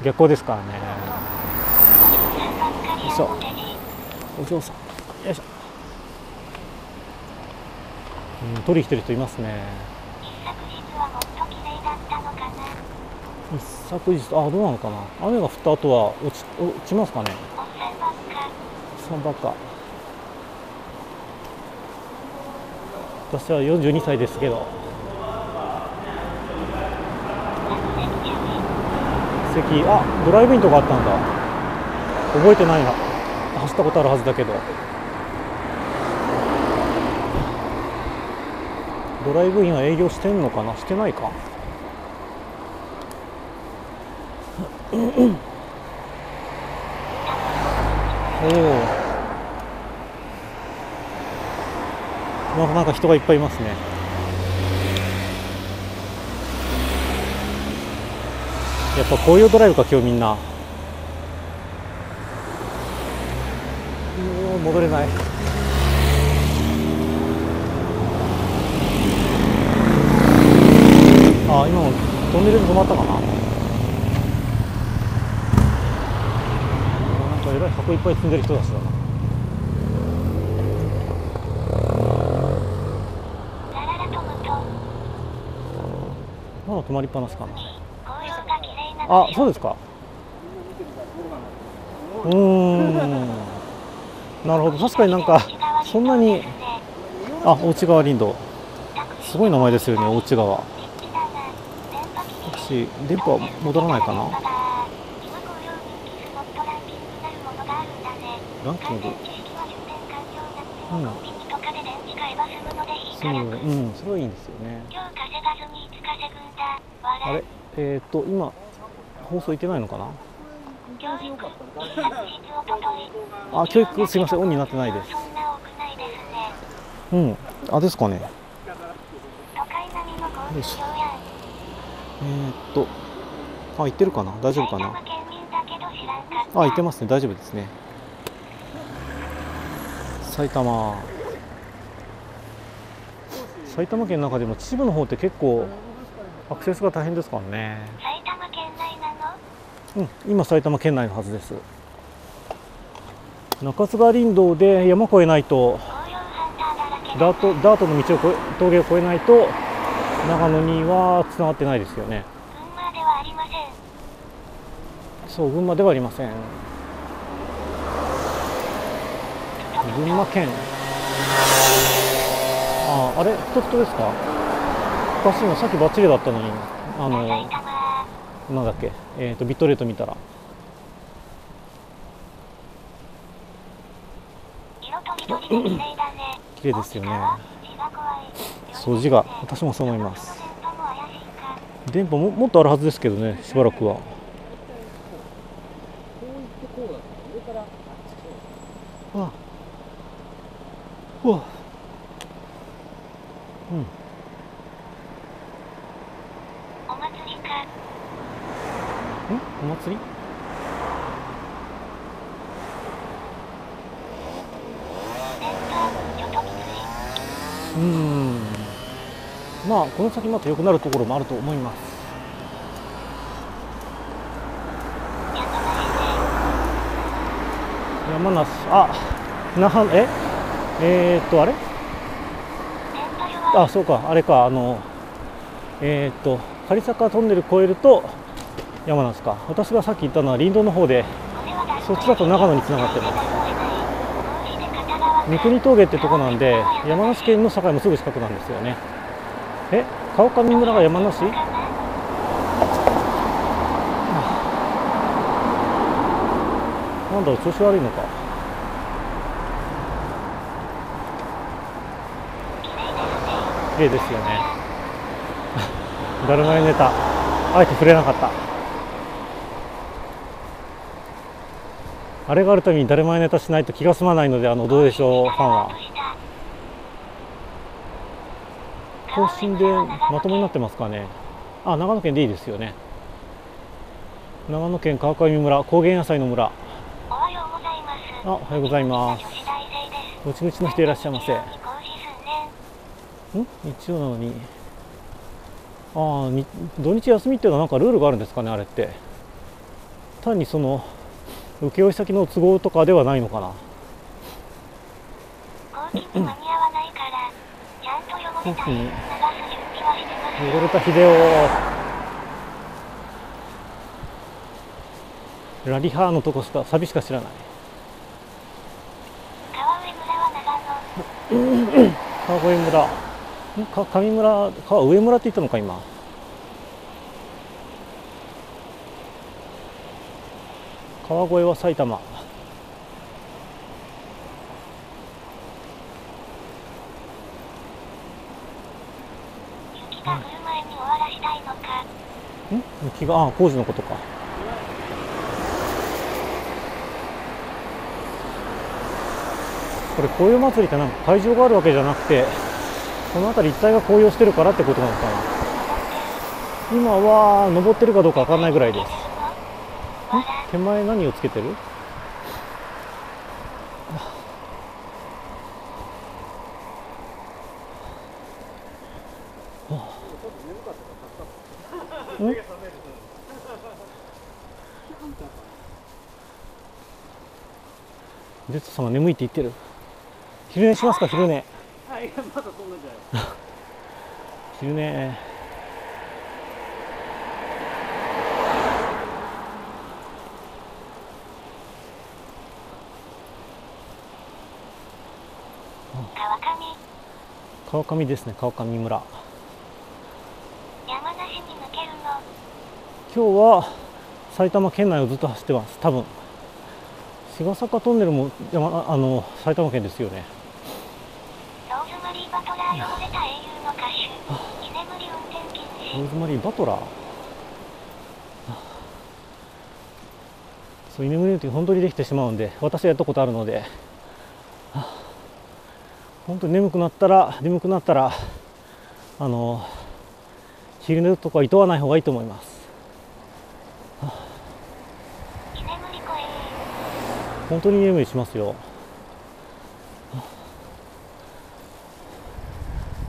逆光ですからね。よいしょ。お嬢さん。よいしょ。うん、取りしてる人いますね。一昨日はもっと綺麗だったのかな。一昨日、あ、どうなのかな。雨が降った後は落ち落ちますかね。おっさんばっか。私はよんじゅうにさいですけど。席、あ、ドライブインとかあったんだ。覚えてないな。走ったことあるはずだけど。ドライブインは営業してんのかな、してないか。おお。なんか人がいっぱいいますね。やっぱ紅葉ドライブか今日みんな。もう戻れない。あ、今もトンネルで止まったかな。なんかえらい箱いっぱい積んでる人たちだな。まだ止まりっぱなしかな。あ、そうですか。うーん。なるほど、確かになんかそんなに。あ、大内川林道。すごい名前ですよね、大内川。電波は戻らないかな。ランキング。うん、うん、それはいいんですよね。あれ、えっと、今放送いってないのかな。あ、教育、すみません、オンになってないです。うん、あ、ですかね。よいしょ。えっと、あ、行ってるかな、大丈夫かな。あ、行ってますね、大丈夫ですね。埼玉、埼玉県の中でも秩父の方って結構アクセスが大変ですからね。埼玉県内なの？うん、今埼玉県内のはずです。中津川林道で山越えないと、ダート、ダートの道を越え、峠を越えないと長野にはつながってないですよね。群馬ではありません。そう、群馬ではありません。群馬県。あ、あれ、ふとふとですか。おかしいな、さっきバッチリだったのに、あの、なんだっけ、えっと、ビットレート見たら。綺麗ですよね。そう、字が、私もそう思います。電波ももっとあるはずですけどね、しばらくは。ああ、うわ、うん、お祭りか。ん、お祭り。うん、まあこの先また良くなるところもあると思います。山梨、あ、那覇、ええー、っとあれ、あ、そうか、あれか、あのえー、っと仮坂トンネル越えると山梨か。私がさっき言ったのは林道の方で、そっちだと長野につながってます。三国峠ってとこなんで、山梨県の境もすぐ近くなんですよね。え、川上村が山梨？なんだろう、調子悪いのか。綺麗ですよね。だるまに寝た。あえて触れなかった。あれがあるためにだるまにネタしないと気が済まないので、あのどうでしょうファンは。更新でまともになってますかね。あ、長野県でいいですよね。長野県川上村、高原野菜の村。あ、おはようございます。もちもちの人いらっしゃいませ。ん？日曜なのに。ああ、に土日休みっていうのはなんかルールがあるんですかね、あれって。単にその請負先の都合とかではないのかな。汚れたヒデオ。ラリハーのとこしかサビしか知らない。川越村、か上村、川上村って言ったのか今。川越は埼玉。雪が降る前に終わらしたいのか。ん？雪が、あ、工事のことか。これ紅葉祭りってなんか会場があるわけじゃなくて、この辺り一帯が紅葉してるからってことなのかな。今は登ってるかどうかわかんないぐらいです。手前何をつけてる？デッドさんが眠いって言ってる。昼寝しますか、昼寝。はい、まだそんなんじゃない。昼寝。川上。川上ですね、川上村。山梨に抜けるの。今日は埼玉県内をずっと走ってます、多分。茅ヶ坂トンネルも山、あの埼玉県ですよね。ローズマリー・バトラー、そう、居眠り運転本当にできてしまうんで、私はやったことあるので、本当に眠くなったら眠くなったらあの昼寝とかいとわない方がいいと思います。本当に眠りしますよ。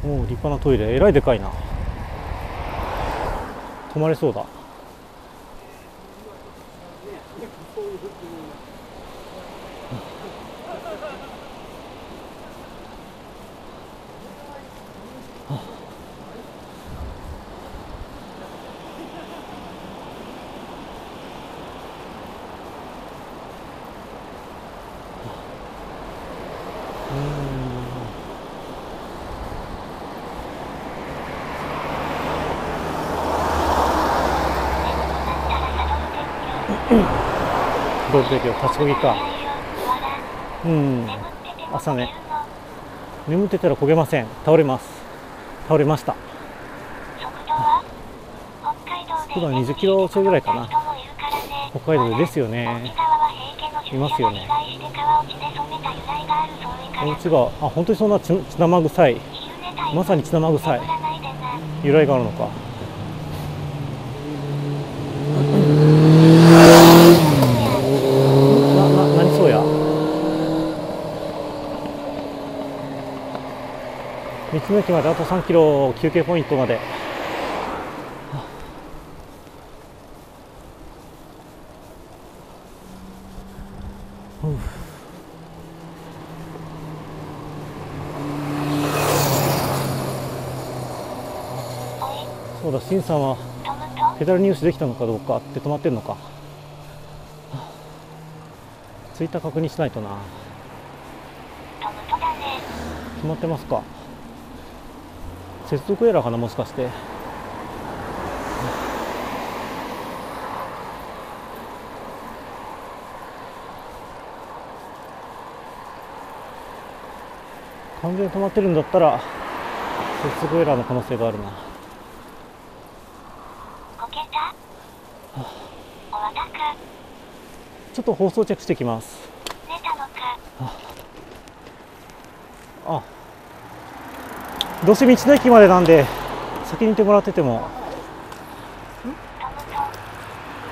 もう立派なトイレ、えらいでかいな。泊まれそうだ。どうでしょう、立ちこぎか。うん、朝ね、眠ってたらこげません。倒れます。倒れました。速度はにじゅっキロちょいぐらいかな。北海道ですよね。いますよね。お家が、あ、本当にそんな血生臭い、まさに血生臭い由来があるのか。道の駅まであとさんキロ、休憩ポイントまで。そうだ、シンさんはペダル入手できたのかどうかって止まってるのか、着いた確認しないとな。決まってますか、接続エラーかな、もしかして。完全に止まってるんだったら接続エラーの可能性があるな。ちょっと放送チェックしてきます。出たのか。あ、あどうせ道の駅までなんで先にいてもらってても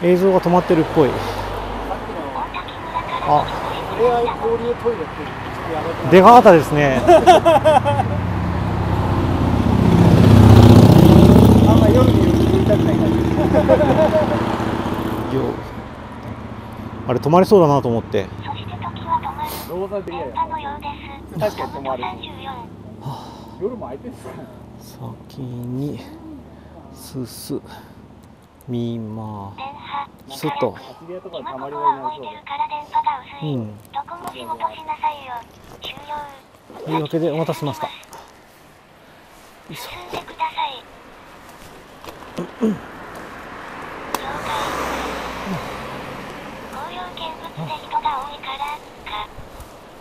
映像が止まってるっぽい。あ、出川畑ですね。あんま夜に寄っていたくないよ。あれ止まりそうだなと思って。そして時は止まる。電波のようです。確かに止まる。夜も空いてる。先にすすみますと。今ここは動いてるから電波が薄い。うん。どこも仕事しなさいよ。終了。というわけでお待たせしました。進んでください。うん。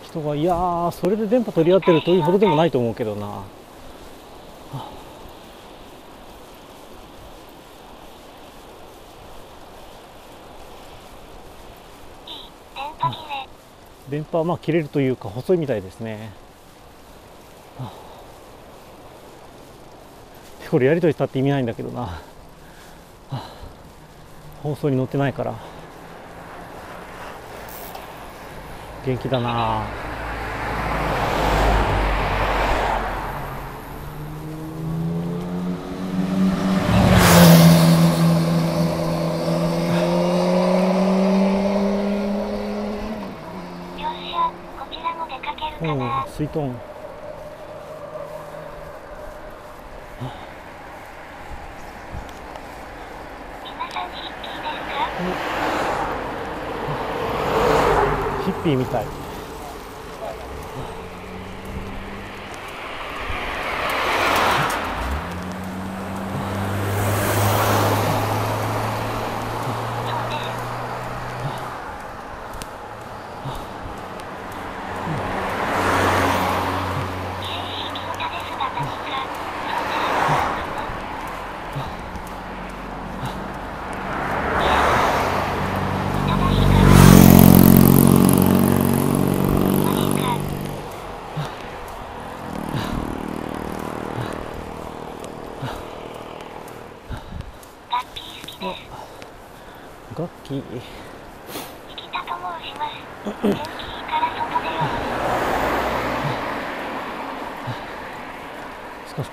人が、いやー、それで電波取り合ってるというほどでもないと思うけどな。はあ、いい電波切れ。電波はまあ切れるというか細いみたいですね。はあ、これやり取りしたって意味ないんだけどな。はあ、放送に載ってないから。元気だな。うん、水遁。みたい。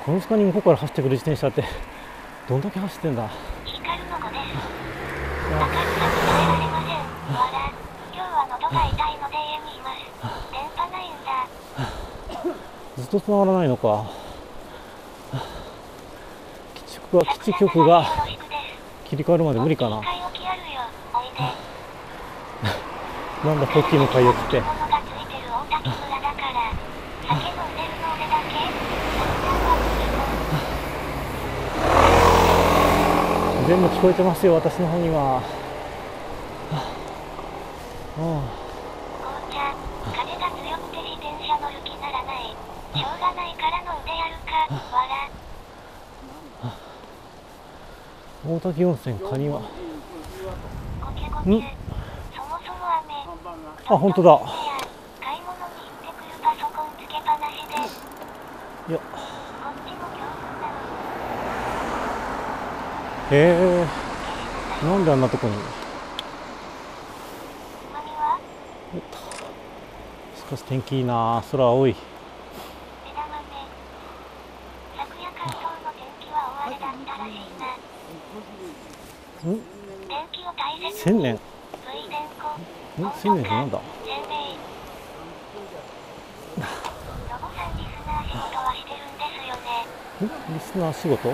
この時間に向こうから走ってくる自転車ってどんだけ走ってんだ。光の子です。高橋さんに耐えられません。笑。今日は喉が痛いので家にいます。電波ないんだ。ずっと繋がらないのか。基地局が基地局が切り替わるまで無理かな。なんだポッキーの解約って。全部聞こえてますよ、私の方には。紅茶、風が強くて自転車乗る気ならない。しょうがないから飲んでやるか、わら。大滝温泉カニは。に。そもそも雨。あ、本当だ。買い物に行ってくるパソコンつけっぱなしで。いや。へえ、なんであんなとこに。少し天気いいな、空青い。千年千年ってなんだ。リスナー仕事？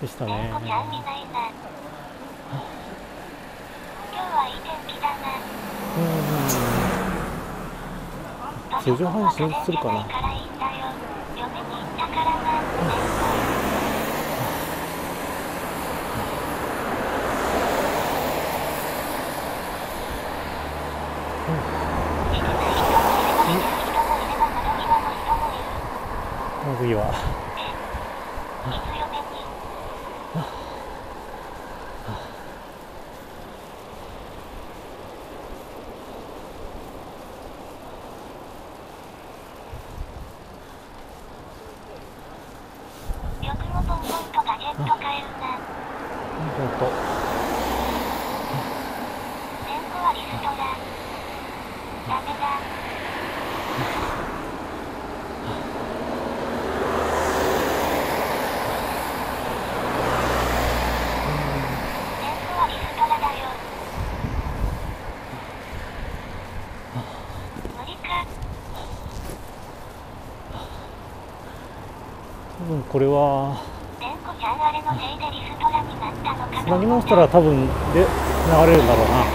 でしたね。地上波に進出するかな。まずいわ。これはつなぎ直したら多分で流れるんだろうな。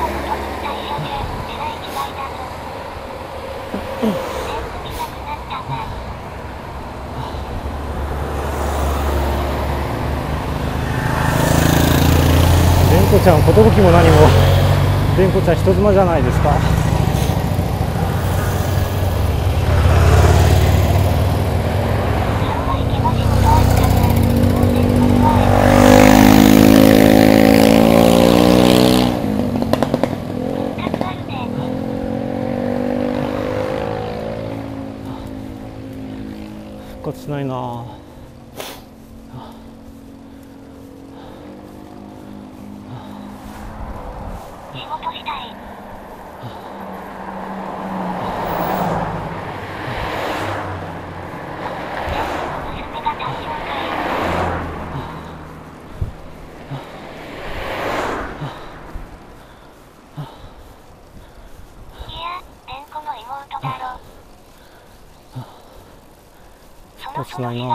でんこちゃん寿も何もでんこちゃん人妻じゃないですか。ないなぁ。仕事したい。娘が大丈夫かい。いや、蓮子の妹だろ。その被害地、ハロワ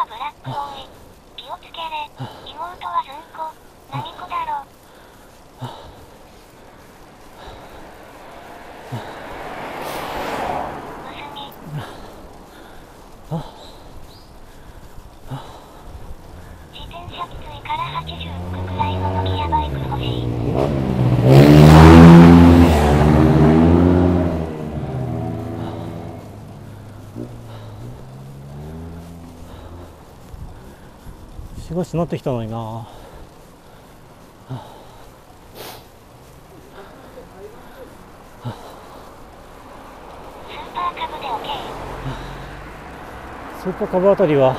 はブラック多い。気をつけれ、妹はずんこ、なみこだろ。むすみ。自転車きついからはちじゅうろくくらいのノキアバイク欲しい。すごいしなってきたのにな。スーパーカブあたりは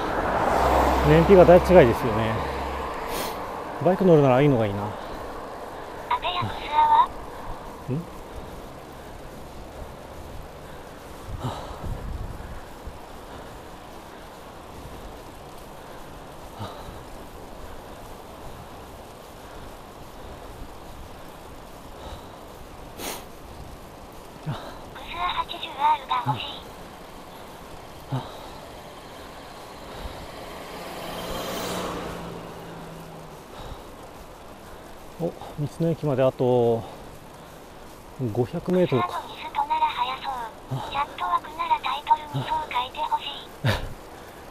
燃費が大違いですよね。バイク乗るならいいのがいいな。お、道の駅まであとごひゃくメートルか。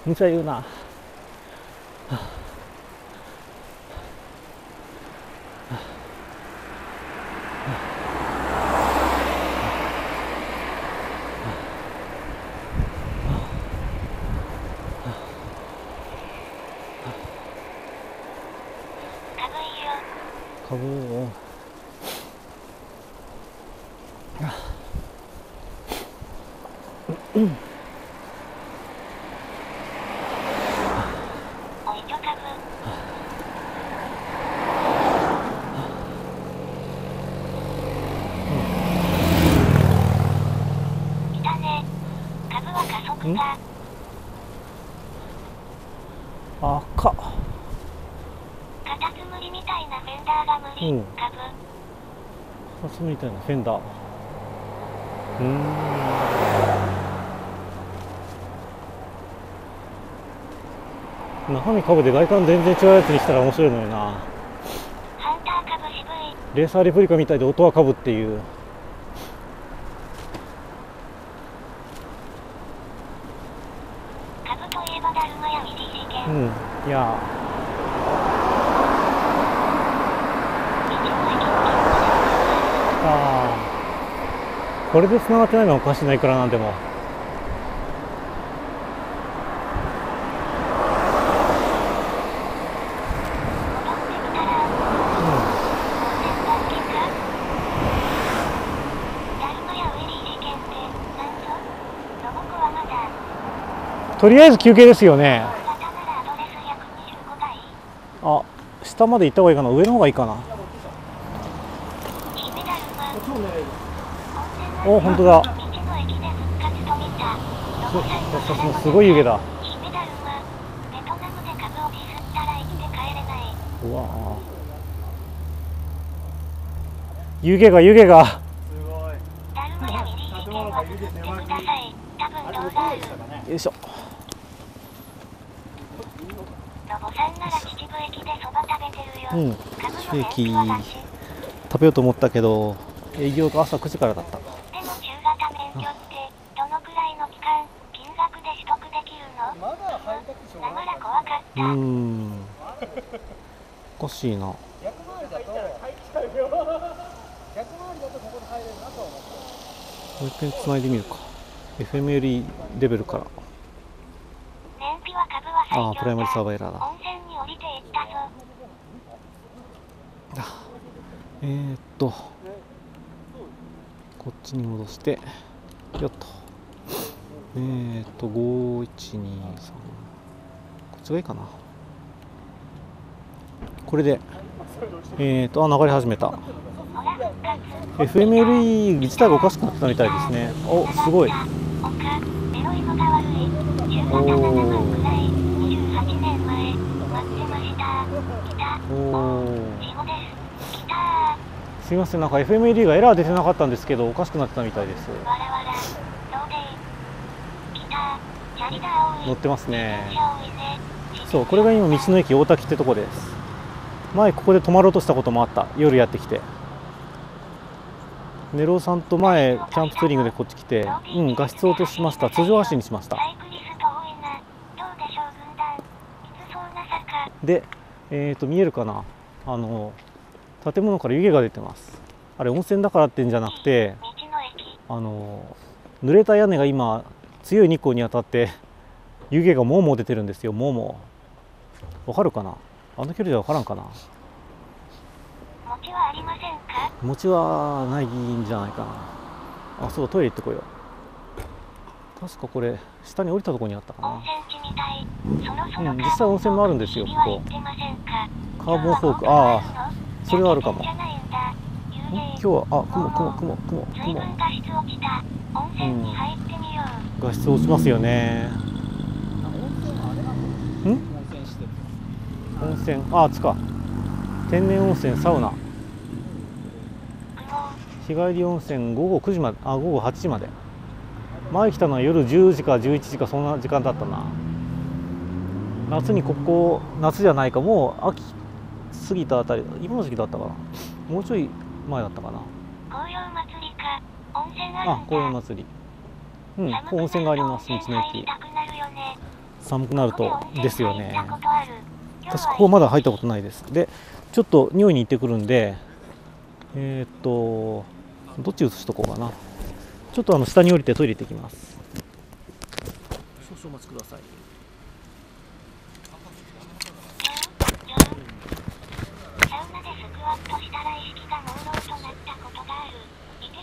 みそ言うな。ん？赤。カタツムリみたいなフェンダーが無理。カブ。カタツムリみたいなフェンダー。うーん。中身カブで外観全然違うやつにしたら面白いのにな。ハンターカブ渋い。レーサーレプリカみたいで音はカブっていう。うん、いやあこれでつながってないのはおかしないからなんでもとりあえず休憩ですよね。あ、下まで行った方がいいかな、上の方がいいかな。お、本当だ。すごい湯気だ。うわあ。湯気が湯気が。よいしょ。うん、秩父駅食べようと思ったけど営業が朝くじからだった。でも中型免許ってどのくらいの期間金額で取得できるの？まだ配達しょうがない。怖かった。うーんおかしいな。逆回りだとここで入れるなと思ってもう一回つないでみるか。 エフエム よりレベルから燃費は株は最強だ。ああプライマリサーバーエラーだ。温泉に降りていったぞ。えーっとこっちに戻してよっとえーっとごーいちにーさんこっちがいいかな。これでえーっとあ流れ始めた。 エフエムエルイー 自体がおかしくなったみたいですね。おすごい。おおすみません、なんか エフエムエルイー がエラー出てなかったんですけどおかしくなってたみたいです。乗ってますね。そうこれが今道の駅大滝ってとこです。前ここで泊まろうとしたこともあった。夜やってきてネロさんと前キャンプツーリングでこっち来て、うん、画質を落としました。通常発信にしました。で、えーと見えるかな、あの建物から湯気が出てます。あれ温泉だからってんじゃなくてあの濡れた屋根が今強い日光に当たって湯気がもうもう出てるんですよ。もうもうわかるかな。あの距離ではわからんかな。餅はありませんか。餅はないんじゃないかな。あそうトイレ行ってこよう。確かこれ下に降りたところにあったかな。うん実際温泉もあるんですよここ。カーボンフォークああそれはあるかも。今日はあ雲雲雲雲雲。画質落ちますよね。ん？温泉ああつか。天然温泉サウナ。日帰り温泉午後くじまであ午後はちじまで。前来たのは夜じゅうじかじゅういちじかそんな時間だったな。夏にここ夏じゃないかもう秋。過ぎたあたり今の時期だったかな。もうちょい前だったかな。紅葉祭りか温泉あるんだ。あ紅葉祭りうん温泉があります。道の駅寒くなるとですよね。私ここまだ入ったことないです。でちょっと匂いに行ってくるんでえー、っとどっち移しとこうかな。ちょっとあの下に降りてトイレ行ってきます。少々お待ちください。スクワットしたら意識が朦朧となったことがある。イテラー。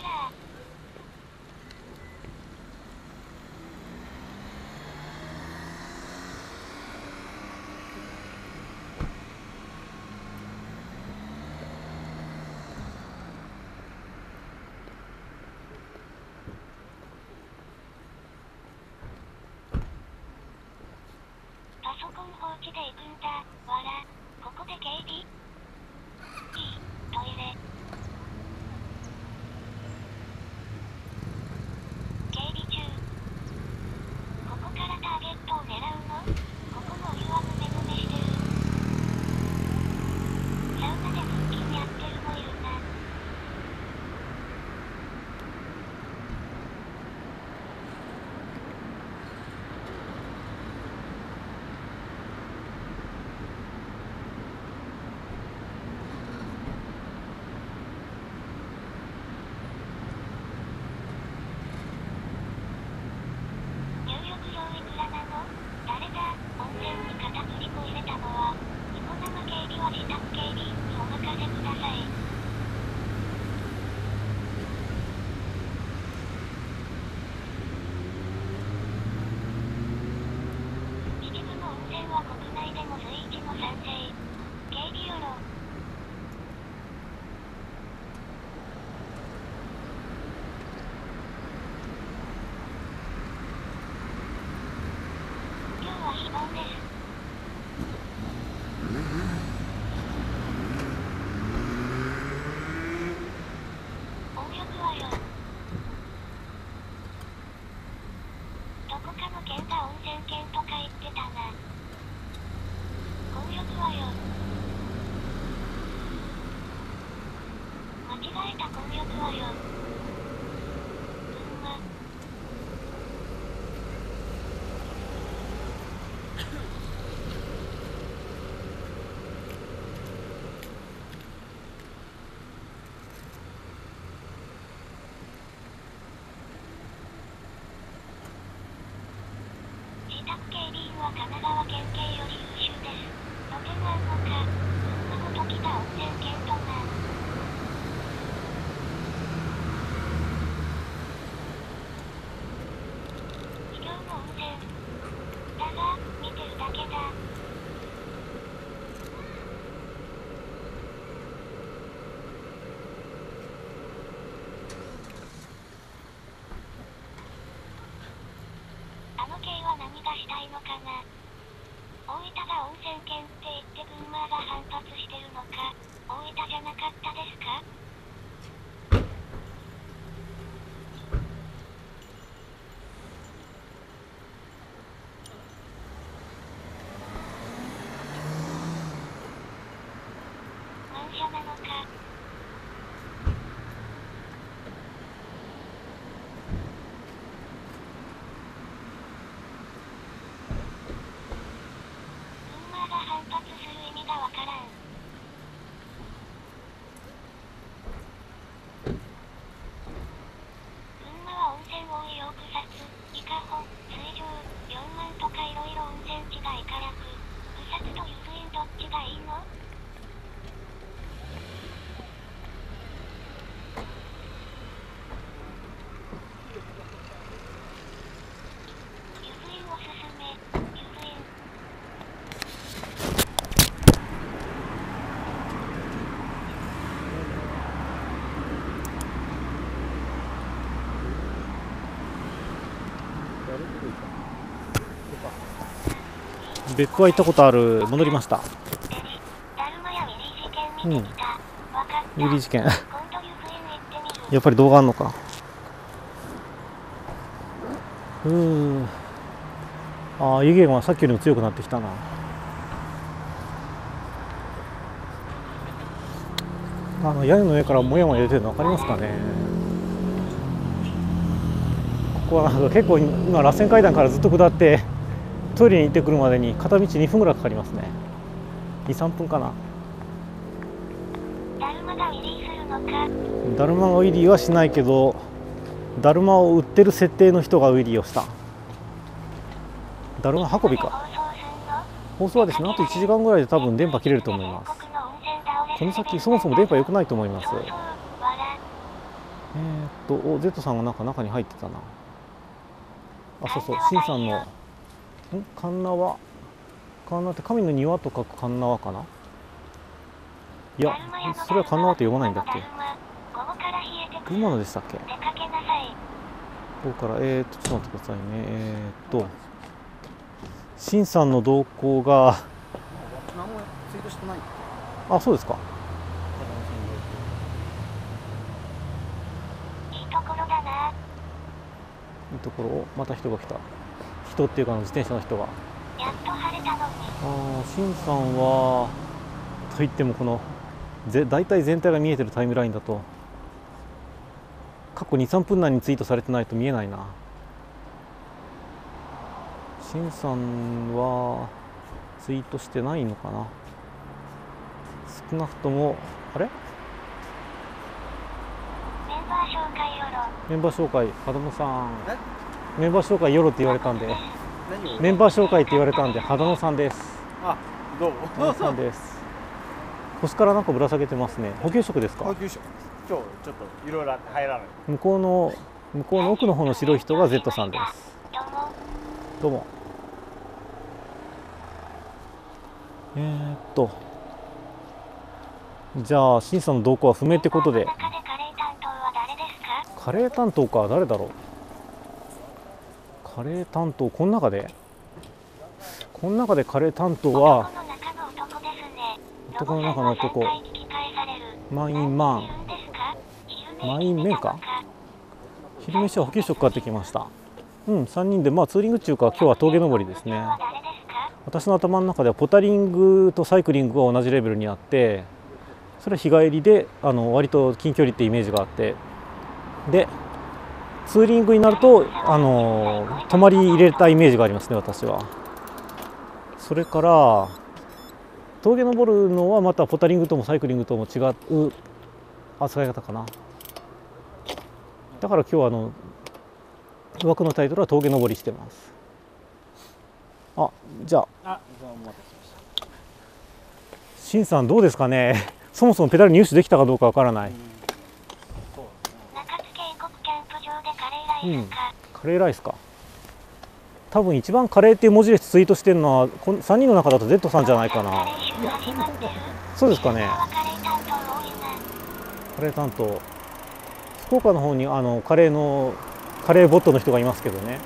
していくんだ。わら、ここで警備。いい、トイレ。警備中。ここからターゲットを狙うの？ここもお湯はぬめぬめしてる。サウナで腹筋やってるもいるな。神奈川県警より優秀です。露天あんのか、ふんわごときた温泉県とな。秘境の温泉。だが、見てるだけだ。別府は行ったことある。戻りました。うん、ウィリー事件やっぱり動画あんのか。うー、ああ、湯気がさっきよりも強くなってきたな。あの屋根の上からもやもや出てるの分かりますかね。ここはなんか結構今螺旋階段からずっと下ってトイレに行ってくるまでに片道にふんぐらいかかりますね。に、さんぷんかな。だるまがウィリーするのか。だるまがウィリーはしないけど、だるまを売ってる設定の人がウィリーをした。だるま運びか。放送はですね、あといちじかんぐらいで多分電波切れると思います。この先そもそも電波良くないと思います。えー、っとお Z さんがなんか中に入ってたなあ。そうそう、シンさんのんかんなわ、かんなって神の庭と書くかんなわかな。いや、それはかんなわって読まないんだっけ。今のでしたっけ。ここからえー、っとちょっと待ってくださいね。えー、っとしんさんの動向が少ない。あ、そうですか。いいところだな。いいところをまた人が来た。人っていうかの自転車の人が。やっと晴れたのに。ああ、しんさんはといってもこのぜ大体全体が見えてるタイムラインだと過去に、さんぷん内にツイートされてないと見えないな。しんさんはツイートしてないのかな。少なくともあれ？メンバー紹介よろ。メンバー紹介、はどもさん。メンバー紹介よろって言われたんで。メンバー紹介って言われたんで、はどもさんです。あ、どうも。はどもさんです。腰からなんかぶら下げてますね。補給食ですか？補給食。今日ちょっといろいろ入らない。向こうの向こうの奥の方の白い人が Z さんです。どうも。えー、っとじゃあ審査の動向は不明ってことで。カレー担当か、誰だろう。カレー担当、この中でこの中でカレー担当は男の中の男。満員満満員麺か。昼飯は補給食買ってきました。うん、さんにんでまあツーリング中か。今日は峠登りですね。私の頭の中ではポタリングとサイクリングは同じレベルにあって、それは日帰りであの割と近距離ってイメージがあって、でツーリングになるとあの泊まり入れたイメージがありますね、私は。それから峠登るのはまたポタリングともサイクリングとも違う扱い方かな。だから今日はあの枠のタイトルは峠登りしてます。あ、じゃあしんさんどうですかね。そもそもペダル入手できたかどうかわからない。うん、カレーライスか。多分一番カレーっていう文字でツイートしてるのはこのさんにんの中だと Z さんじゃないかな。そうですかね。カレー担当、福岡の方にあのカレーのカレーボットの人がいますけどね。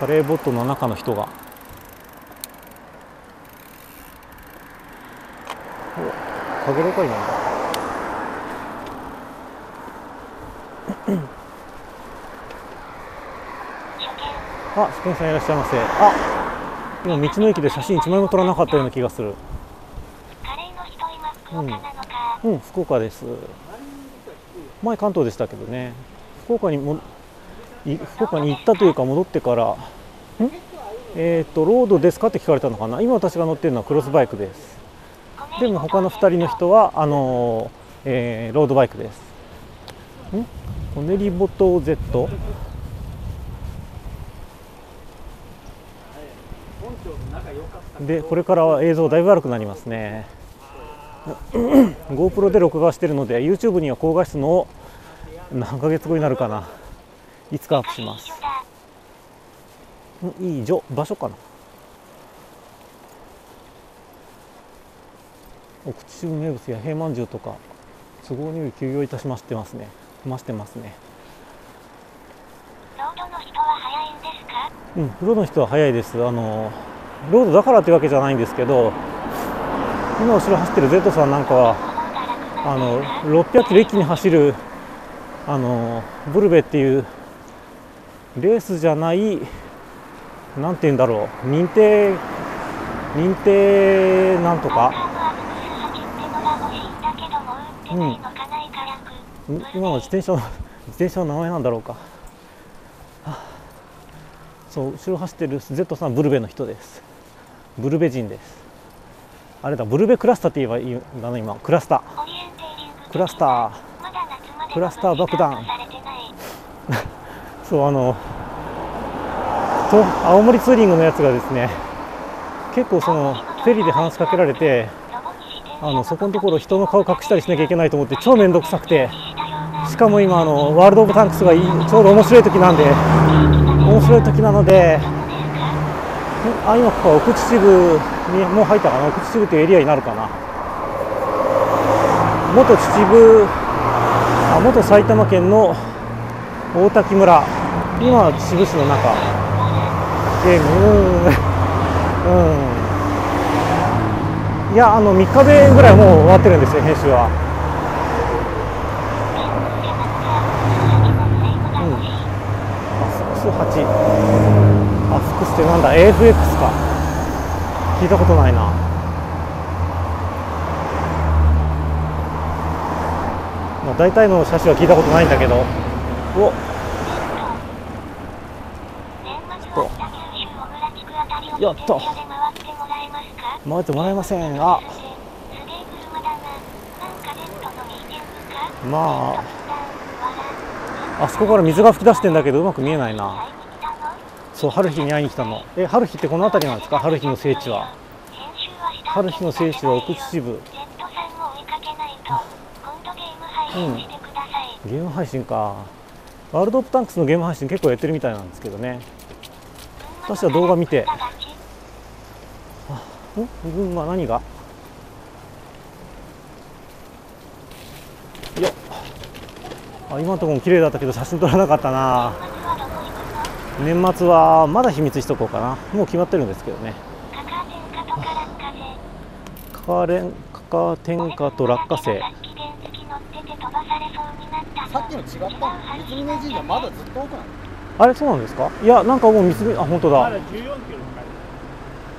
カレーボットの中の人がお、かぐろかいなんだ。あ、試験さんいらっしゃいませ。あ、今道の駅で写真一枚も撮らなかったような気がする。うん、うん、福岡です。前関東でしたけどね。福岡にも福岡に行ったというか戻ってからん、えー、とロードですかって聞かれたのかな。今私が乗ってるのはクロスバイクです。でも他のふたりの人はあのーえー、ロードバイクです。んコネリボト Z で、これからは映像だいぶ悪くなりますね。GoPro で録画してるので YouTube には高画質のを何ヶ月後になるかな、いつかアップします。いいじょ場所かな。お口中名物や平まんじゅうとか都合により休業いたしましてますね。ましてますね。ロードの人は早いんですか？うん、ロードの人は早いです。あのロードだからというわけじゃないんですけど、今後ろ走ってる Z さんなんかはあのろっぴゃくキロ一気に走るあのブルベっていうレースじゃない、なんて言うんだろう、認定認定なんとか、うん、今の自転車の自転車の名前なんだろうか、はあ、そう後ろ走ってる Z さんブルベの人です。ブルベ人です。あれだ、ブルベクラスターって言えばいいんだな。今クラスタークラスタークラスター爆弾そうあのと青森ツーリングのやつがですね、結構そのフェリーで話しかけられて、あのそこのところ人の顔隠したりしなきゃいけないと思って超面倒くさくて、しかも今あのワールド・オブ・タンクスがいいちょうど面白い時なんで面白い時なので、あ今ここは奥秩父にもう入ったかな。奥秩父というエリアになるかな。元秩父あ元埼玉県の大滝村、今は秩父市の中ゲーム、うんうんいや、あのみっかめぐらいもう終わってるんですよ、編集は。うん、アスクスはち、アスクスってなんだ、エーエフエックス か、聞いたことないな。まあ、大体の車種は聞いたことないんだけど。おっ、やった、回ってもらえません。あ、まああそこから水が噴き出してんだけどうまく見えないな。そう、春日に会いに来たの。え、春日ってこの辺りなんですか？春日の聖地は春日の聖地は奥秩父。うん、ゲーム配信か。ワールド・オブ・タンクスのゲーム配信結構やってるみたいなんですけどね、私は動画見て。ん、群馬何が、よっ、あ、今のところも綺麗だったけど写真撮らなかったな。年末はまだ秘密しとこうかな、もう決まってるんですけどね。カカレンカ天下と落花生、あれそうなんですか？いや、なんかもう三つ目、あ、本当だ、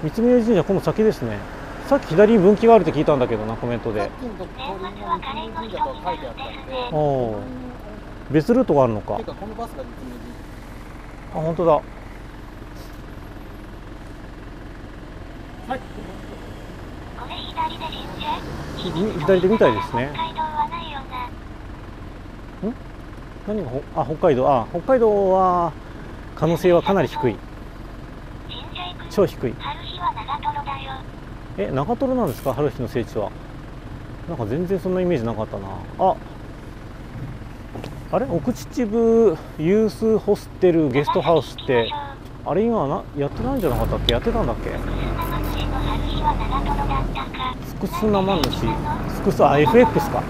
三峯神社、この先ですね。さっき左に分岐があるって聞いたんだけどな、コメントで。別ルートがあるのか。あ、本当だ。はい、左でみたいですね。ん？何が、あ、北海道、あ、北海道は可能性はかなり低い。超低い。え、長瀞なんですか、春日の聖地は。なんか全然そんなイメージなかったな。あ、あれ、奥秩父ユースホステルゲストハウスってあれ今なやってないんじゃなかったっけ？やってたんだっけ？スクスなま主、スクス、あ、 エフエックス か。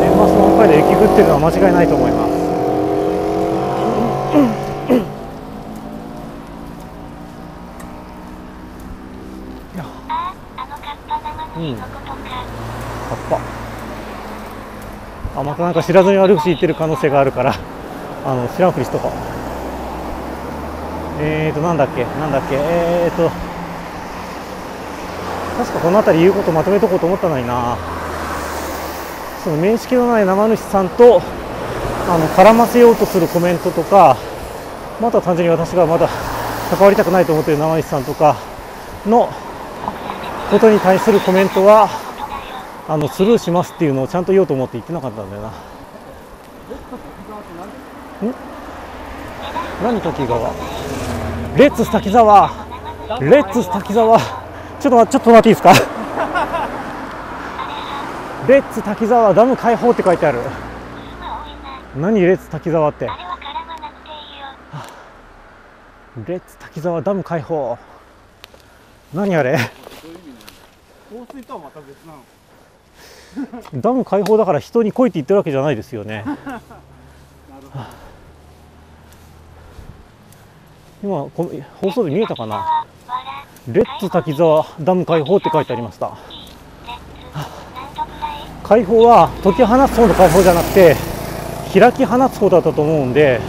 年末の北海道駅食ってるのは間違いないと思います。あ、またなんか知らずに悪口言ってる可能性があるからあの知らんふりしとこう。えーとなんだっけなんだっけえーと確かこの辺り言うことまとめとこうと思ったのにな。その面識のない生主さんとあの絡ませようとするコメントとか、また単純に私がまだ関わりたくないと思っている生主さんとかのことに対するコメントはあのスルーしますっていうのをちゃんと言おうと思って言ってなかったんだよな。ん？何滝川？レッツ滝沢、レッツ滝沢、ちょっと待ちょっと待っていいですか？レッツ滝沢ダム開放って書いてある。何レッツ滝沢って？レッツ滝沢ダム開放。何あれ？放水とはまた別なの。ダム開放だから人に来いって言ってるわけじゃないですよね。今この放送で見えたかな、レッツ滝沢ダム開放って書いてありました。開放は解き放つ方の開放じゃなくて開き放つ方だったと思うんで、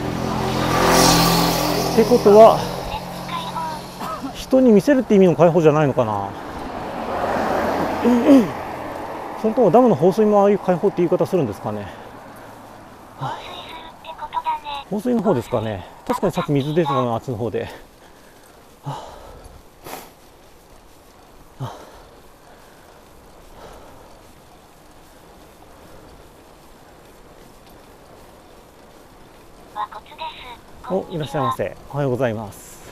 ってことは人に見せるって意味の開放じゃないのかな。そのともダムの放水もああいう開放って言い方するんですかね。放水の方ですかね。確かにさっき水出てたのあっちの方で。お、いらっしゃいませ。おはようございます。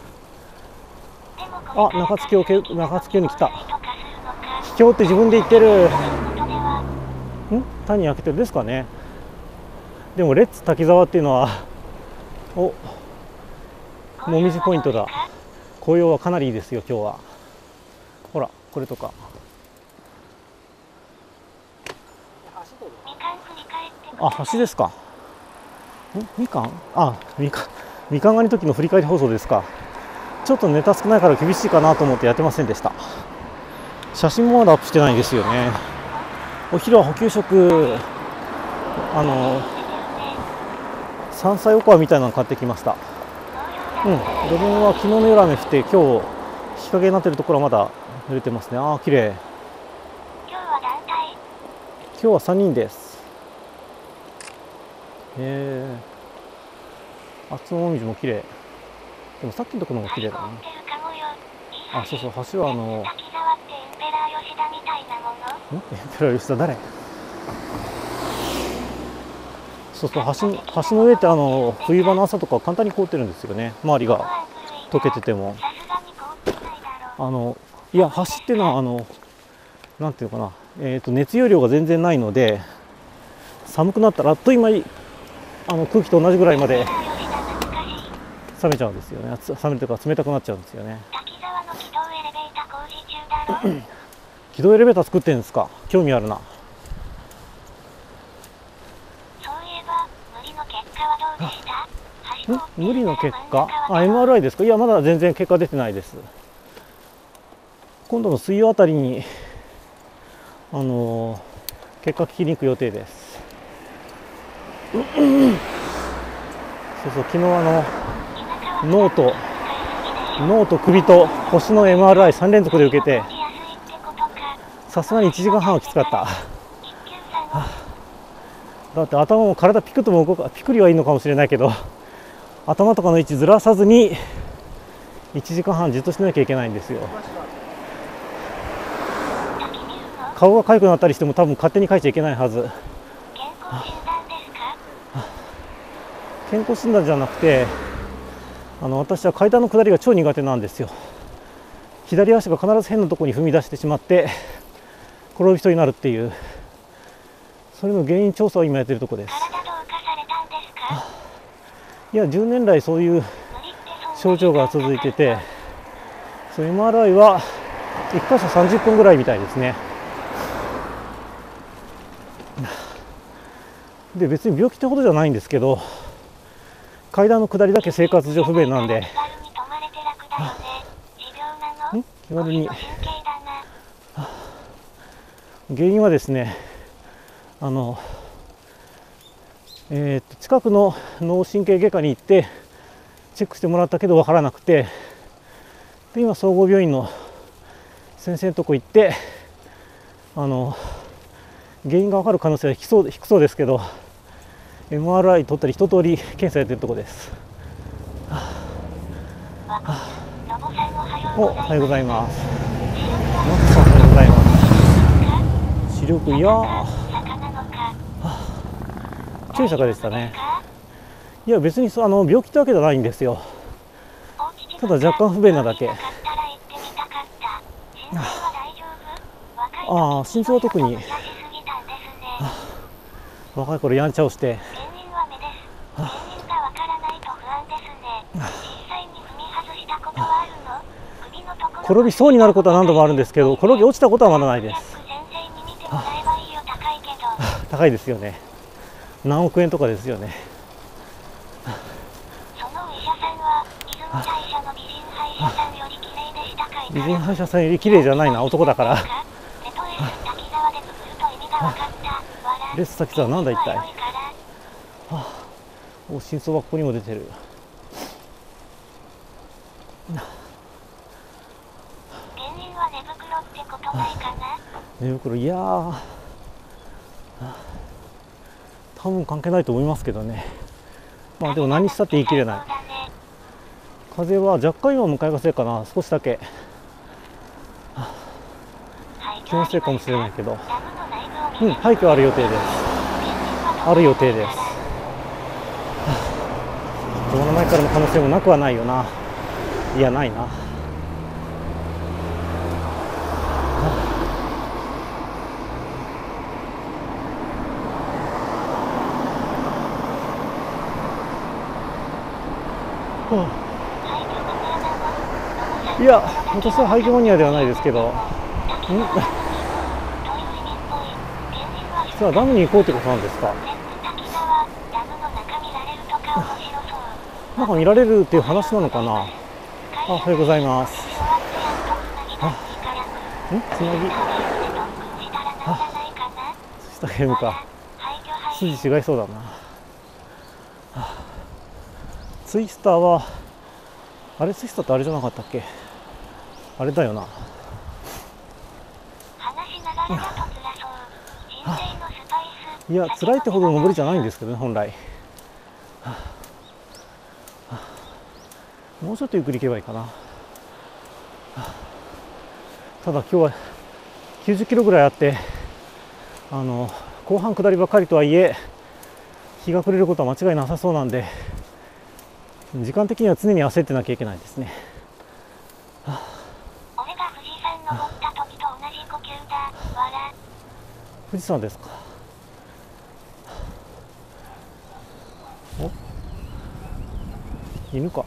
あ、中津京、中津京に来た。秘境って自分で言ってる。ん？単に開けてるですかね。でもレッツ滝沢っていうのは、お、もみじポイントだ。紅葉はかなりいいですよ今日は。ほらこれとか。あ、橋ですか。ん、みかん？あ、みかん、みかん狩りの時の振り返り放送ですか。ちょっとネタ少ないから厳しいかなと思ってやってませんでした。写真もまだアップしてないんですよね。お昼は補給食、あの山菜おこわみたいなの買ってきました。うん、路面は昨日の夜雨降って、今日日陰になってるところはまだ濡れてますね。ああ綺麗。今日は団体、今日はさんにんです。へえ、あっちのもみじも綺麗。でもさっきのところも綺麗だね。あ、そうそう、橋はあの滝沢ってエンペラー吉田みたいなもの。エンペラー吉田誰？そうそう、 橋, 橋の上ってあの冬場の朝とか簡単に凍ってるんですよね。周りが溶けてても。あのいや、橋っていうのはあのなんていうのかな、えー、と熱容量が全然ないので、寒くなったらあっという間にあの空気と同じぐらいまで冷めちゃうんですよね。冷めるというか冷たくなっちゃうんですよね。軌道エレベーター作ってるんですか。興味あるな。無理の結果、あ、エムアールアイ ですか。いや、まだ全然結果出てないです。今度の水曜あたりにあのー、結果聞きに行く予定です。そうそう、昨日あの脳と脳と首と腰の エムアールアイさん 連続で受けて、さすがにいちじかんはんはきつかった。だって頭も体ピクッとも動か、ピクリはいいのかもしれないけど、頭とかの位置ずらさずにいちじかんはんじっとしなきゃいけないんですよ。顔がかゆくなったりしても多分勝手にかいちゃいけないはず。健康診断じゃなくて、あの私は階段の下りが超苦手なんですよ。左足が必ず変なところに踏み出してしまって転びそうになるっていう、それの原因調査を今やってるところです。いや、じゅうねん来そういう症状が続いてて、そう エムアールアイ はいっかしょさんじゅっぷんぐらいみたいですね。で、別に病気ってほどじゃないんですけど、階段の下りだけ生活上不便なんで。気軽に。原因はですね、あのえー、と近くの脳神経外科に行ってチェックしてもらったけど分からなくて、で今総合病院の先生のとこ行って、あの原因が分かる可能性は低そう、低そうですけど エムアールアイ 取ったり一通り検査やってるとこです。おはようございます。おはようございます。視力、いや注射がでしたね。いや、別にあの病気ってわけじゃないんですよ。ただ若干不便なだけ。ああ、身長は特に若い頃やんちゃをして、転びそうになることは何度もあるんですけど、転げ落ちたことはまだないです。高いですよね。何億円とかですよね。そのお医者さんは出雲大社の美人歯医者さんより綺麗でしたかい。美人歯医者さんより綺麗じゃないな、男だから。レス滝沢なんだ一体。お、真相はここにも出てる。原因は寝袋ってことないかな。寝袋、いやー。多分関係ないと思いますけどね。まあでも何したって言い切れない。風は若干今向かい風かな、少しだけ気のせいかもしれないけど、うん、廃墟ある予定です。ある予定です。ドアの前からの可能性もなくはないよな。いや、ないな。いや、私は廃墟マニアではないですけど、実はダムに行こうってことなんですか。なんか見られるっていう話なのかな。おはようございます。あ、ん？つなぎ。あ、下ゲームか。指示違いそうだな。あ、ツイスターはあれ、ツイスターってあれじゃなかったっけ？あれだよな。話しながらだと辛そう。人生のスパイス。いや、辛いってほど登りじゃないんですけどね、本来。もうちょっとゆっくり行けばいいかな。ただ今日はきゅうじゅっキロぐらいあって、あの後半下りばかりとはいえ日が暮れることは間違いなさそうなんで、時間的には常に焦ってなきゃいけないですね。俺が富士山登った時と同じ呼吸だ。笑。富士山ですか。お、犬か。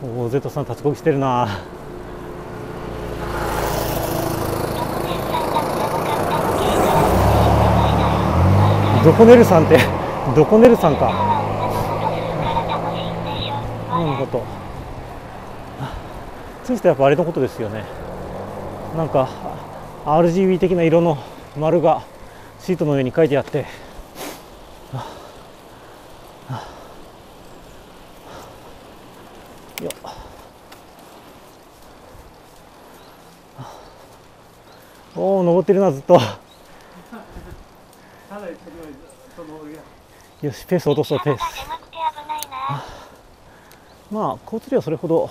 おゼットさん立ちこぎしてるな。どこねるさんってどこねるさんか。何のこと？ついてやっぱあれのことですよね。なんか アールジービー 的な色の丸がシートの上に書いてあって、よっ、おお登ってるなずっと。よしペース落とそうペース。まあ交通量はそれほど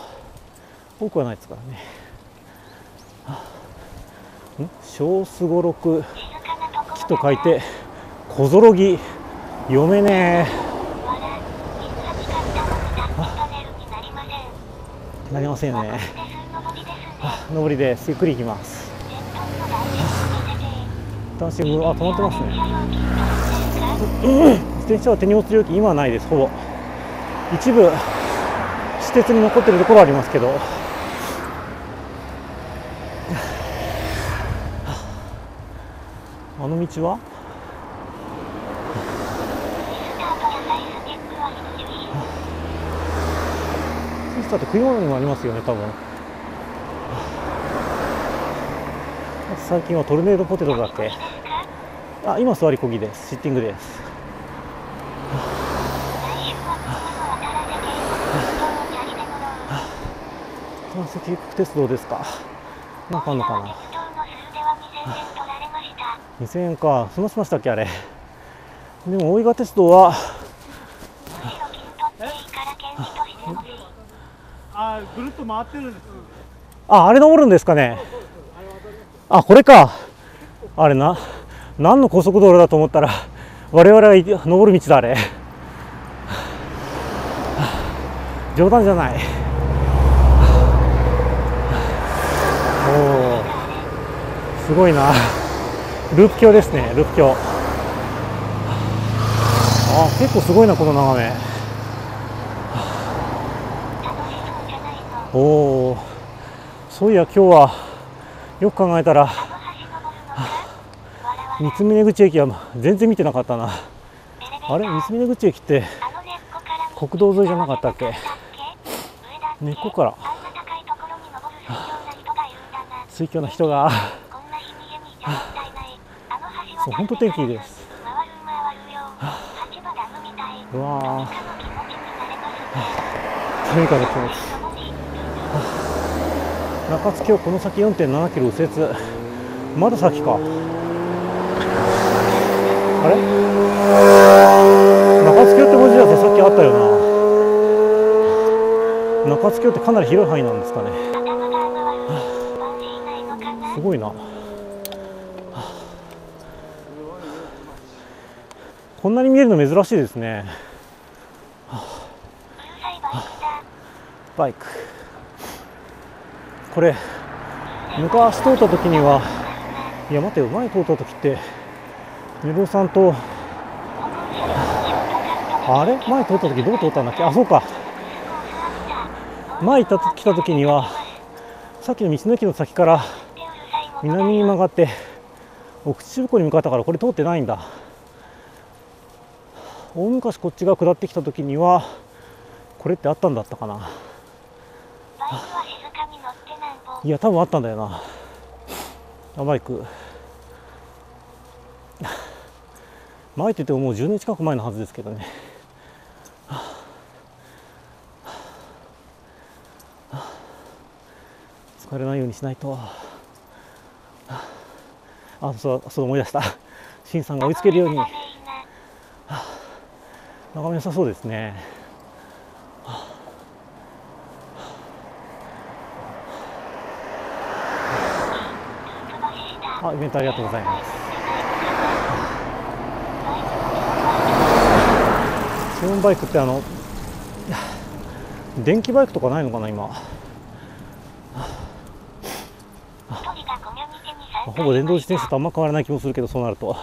多くはないですからね。小すごろく木と書いて小ぞろぎ。読めねえ。なりませんね。あ、上りです。ゆっくり行きます。ダンシング、あ、止まってますね。自転車は手荷物料金今はないです。ほぼ一部私鉄に残ってるところありますけど。あの道は？だって食い物にもありますよね、多分。最近はトルネードポテトだっけ。あ、今座りこぎです。シッティングです。関西渓谷鉄道ですか。なんかあんのかな。にせんえんか、済ましましたっけあれ。でも大井川鉄道は。あ、ぐるっと回ってるんです。あ、あれ登るんですかね。あ、これか。あれな、何の高速道路だと思ったら我々が登る道だあれ。冗談じゃない。おお、すごいな。ループ橋ですね、ループ橋。あ、結構すごいなこの眺め。おお、そういや今日はよく考えたら三峰口駅は全然見てなかったな。あれ三峰口駅って国道沿いじゃなかったっけ。根っこから水郷な人がそう、本当天気いいです。うわー、とにかく気持ちいい。中津橋この先 よんてんななキロ右折。まだ先か。あれ中津橋って文字だってさっきあったよな。中津橋ってかなり広い範囲なんですかね。すごいな。こんなに見えるの珍しいですね。バイク、これ昔通った時には、いや待てよ、前通った時って二郎さんと、あれ前通った時どう通ったんだっけ。あ、そうか、前来た時にはさっきの道の駅の先から南に曲がって奥中湖に向かったからこれ通ってないんだ。大昔こっちが下ってきた時にはこれってあったんだったかな。バイクは静かに乗ってなんぼ。いや多分あったんだよなあバイク。前って言ってももうじゅうねん近く前のはずですけどね。疲れないようにしないと。あ、そう、そう思い出した。シンさんが追いつけるように。眺め良さそうですね。あ、イベントありがとうございます。シェーンバイクってあの電気バイクとかないのかな今。ほぼ電動自転車とあんま変わらない気もするけど、そうなると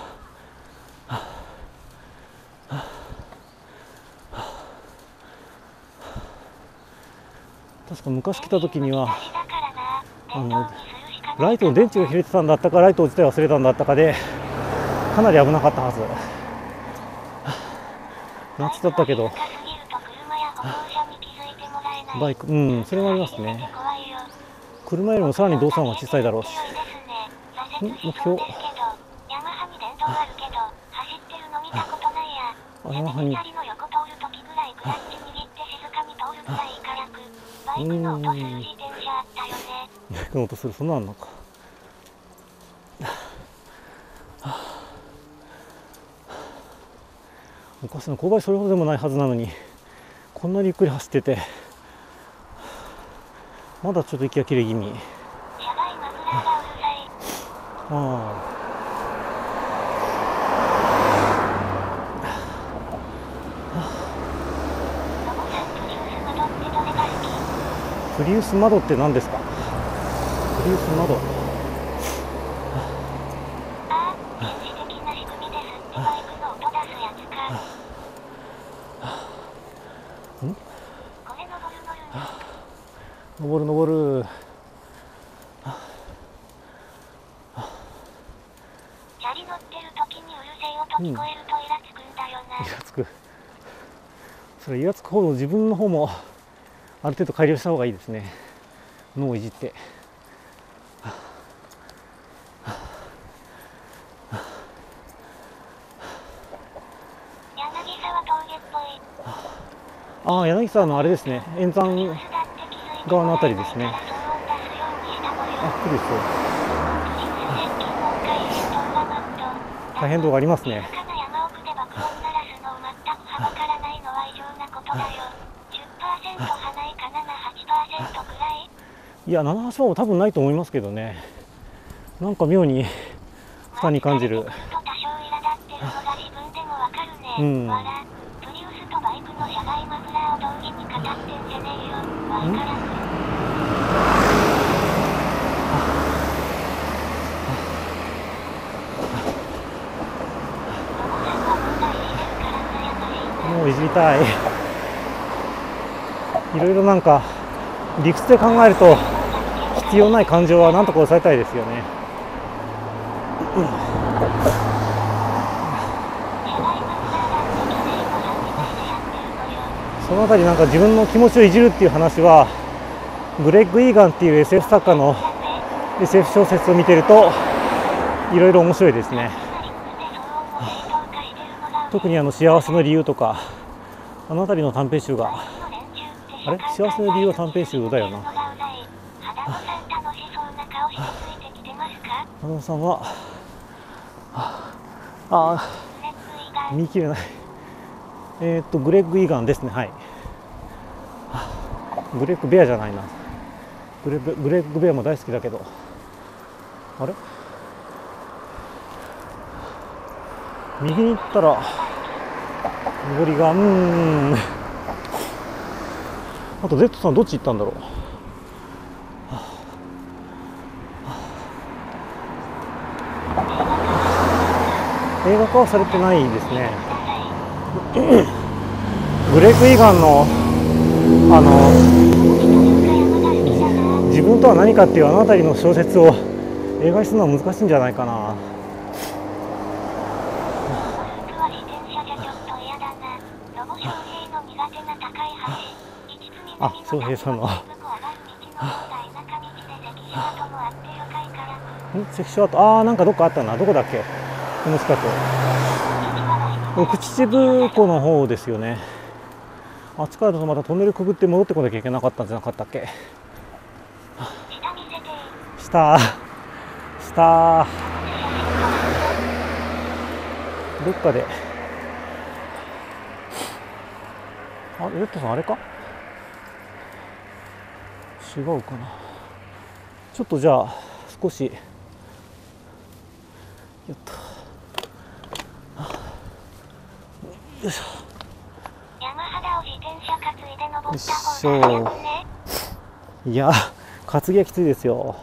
確か昔来た時にはあのライトの電池が切れてたんだったかライト自体忘れたんだったかでかなり危なかったはず。夏だったけどバイク、うんそれもありますね。車よりもさらに動産は小さいだろうし。目標ヤマハにバイクの音する自転車あったよね。バイクの音するそんなあんのか。昔の勾配それほどでもないはずなのにこんなにゆっくり走っててまだちょっと息が切れ気味。ああプリウス窓って何ですか。プリウス窓ああ電子的な仕組みですって。バイクの音出すやつか。んこれ登る登る登る。うん、聞こえるとイラつくんだよな。イラつく。それイラつく方の自分の方もある程度改良した方がいいですね。脳をいじって。柳沢峠っぽい。ああ柳沢のあれですね。円山側のあたりですね。あっ来るそう。大変動がありますね。いや、ななはちは多分ないと思いますけどね。なんか妙に負担に感じる。うん。いじりたい。いろいろなんか理屈で考えると必要ない感情はなんとか抑えたいですよね。そのあたりなんか自分の気持ちをいじるっていう話はグレッグ・イーガンっていう エスエフ 作家の エスエフ 小説を見てるといろいろ面白いですね。特にあの幸せの理由とかあの辺りの短編集があれ幸せの理由は短編集だよな。花野さんはああ見切れない。えー、っとグレッグ・イーガンですね。はいグレッグ・ベアじゃないな。グレグレッグ・ベアも大好きだけどあれ右に行ったら上りがうーん。あと Z さんどっち行ったんだろう。映画化はされてないですね。グレッグ・イーガンのあの自分とは何かっていうあの辺りの小説を映画にするのは難しいんじゃないかな。あ、宗平さんの関所跡、ああ、なんかどっかあったな、どこだっけ、この近く、秩父湖の方ですよね。あっちからだとまたトンネルくぐって戻ってこなきゃいけなかったんじゃなかったっけ。下下どっかで、あレッドさんあれか、違うかな。ちょっとじゃあ少しよっと、よいしょ。よいしょ。いや担ぎはきついですよ。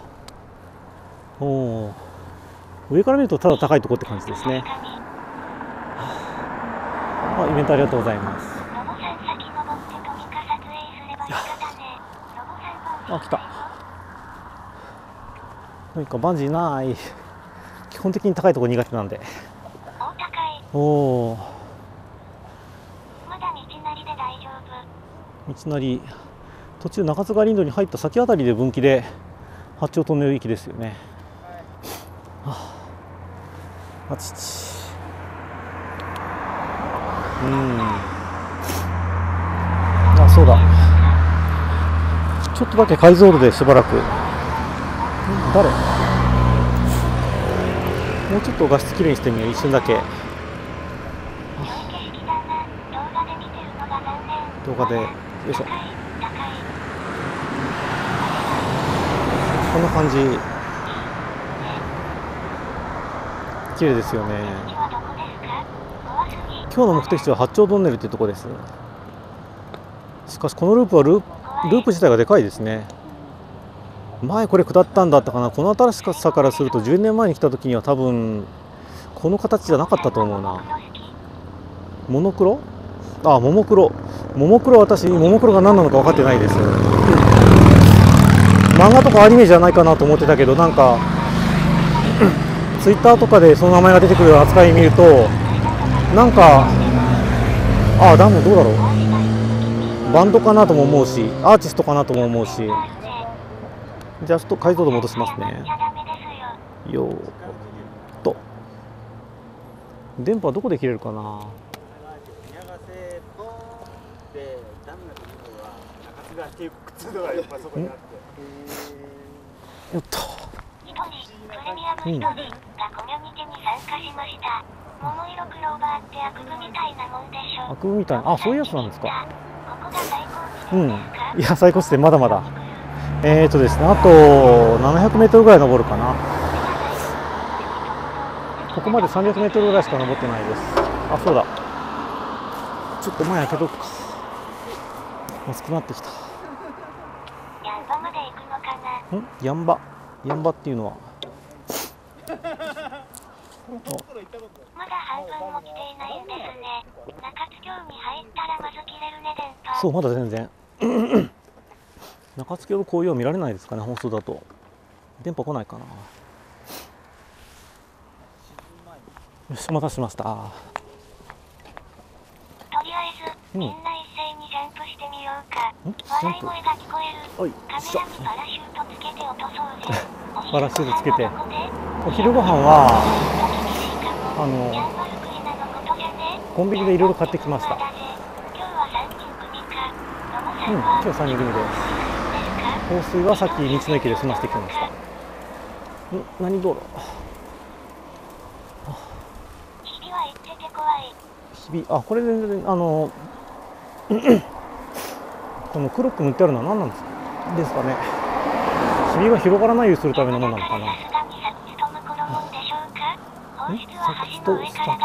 おー、上から見るとただ高いとこって感じですね。あ、イベントありがとうございます。あ、来た。何かバンジーない。基本的に高いとこ苦手なんで。おおー、道なり、途中中津川林道に入った先あたりで分岐で八丁トンネル行きですよね。はい、はあ、あちち、うん、あ、そうだ、ちょっとだけ改造路でしばらく、誰、もうちょっと画質きれいにしてみよう、一瞬だけ。動画で、よいしょ、こんな感じ、綺麗ですよね。今日の目的地は八丁トンネルっていうところです。しかしこのループはループ、ループ自体がでかいですね。前これ下ったんだったかな。この新しさからするとじゅうねんまえに来た時には多分この形じゃなかったと思うな。モノクロ、あ、ももクロ、ももクロ、私ももクロが何なのか分かってないです。漫画とかアニメじゃないかなと思ってたけど、なんかツイッターとかでその名前が出てくる扱い見ると、なんか、あ、ダムどうだろう、バンドかなとも思うし、アーティストかなとも思うし。じゃあちょっと解像度戻しますね。よーっと、電波はどこで切れるかな。よっと、アクブみたいな、あ、そういうやつなんですか。うん、いや最高地点まだまだ、えーとですね、あと ななひゃくメートル ぐらい登るかな。ここまで さんびゃくメートル ぐらいしか登ってないです。あ、そうだ、ちょっと前開けとくか、暑くなってきた。ん、やんば、やんばっていうのはそう、まだ全然中津峡の紅葉見られないですかね、放送だと。電波来ないかな。よし、お待たせしました。とりあえず、うん、みんな一斉にジャンプしてみようか。笑い声が聞こえる。カメラにパラシュートつけて落とそうぜ。パラシュートつけて。お昼ご飯はあのコンビニでいろいろ買ってきました。うん、今日はさんにん組です。放水はさっき道の駅で済ませてきました。ん、何道路、日々、あ、これ全然あのこの黒く塗ってあるのは何なんですかですかね。ひびが広がらないようにするためのものなのかな。サ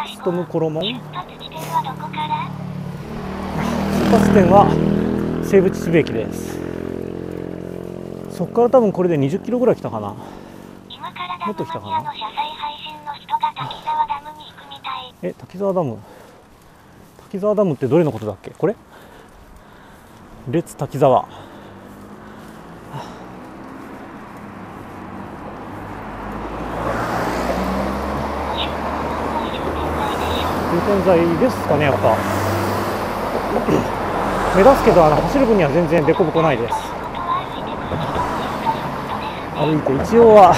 キストムコロモン。出発点は西武秩父駅です。そこから多分これでにじゅっキロぐらい来たかな。もっと来たかな。え、滝沢ダム、滝沢ダムってどれのことだっけ。これレッツ滝沢。充填剤ですかね、やっぱ。目立つけど、あの走る分には全然凸凹ないです。歩いて一応は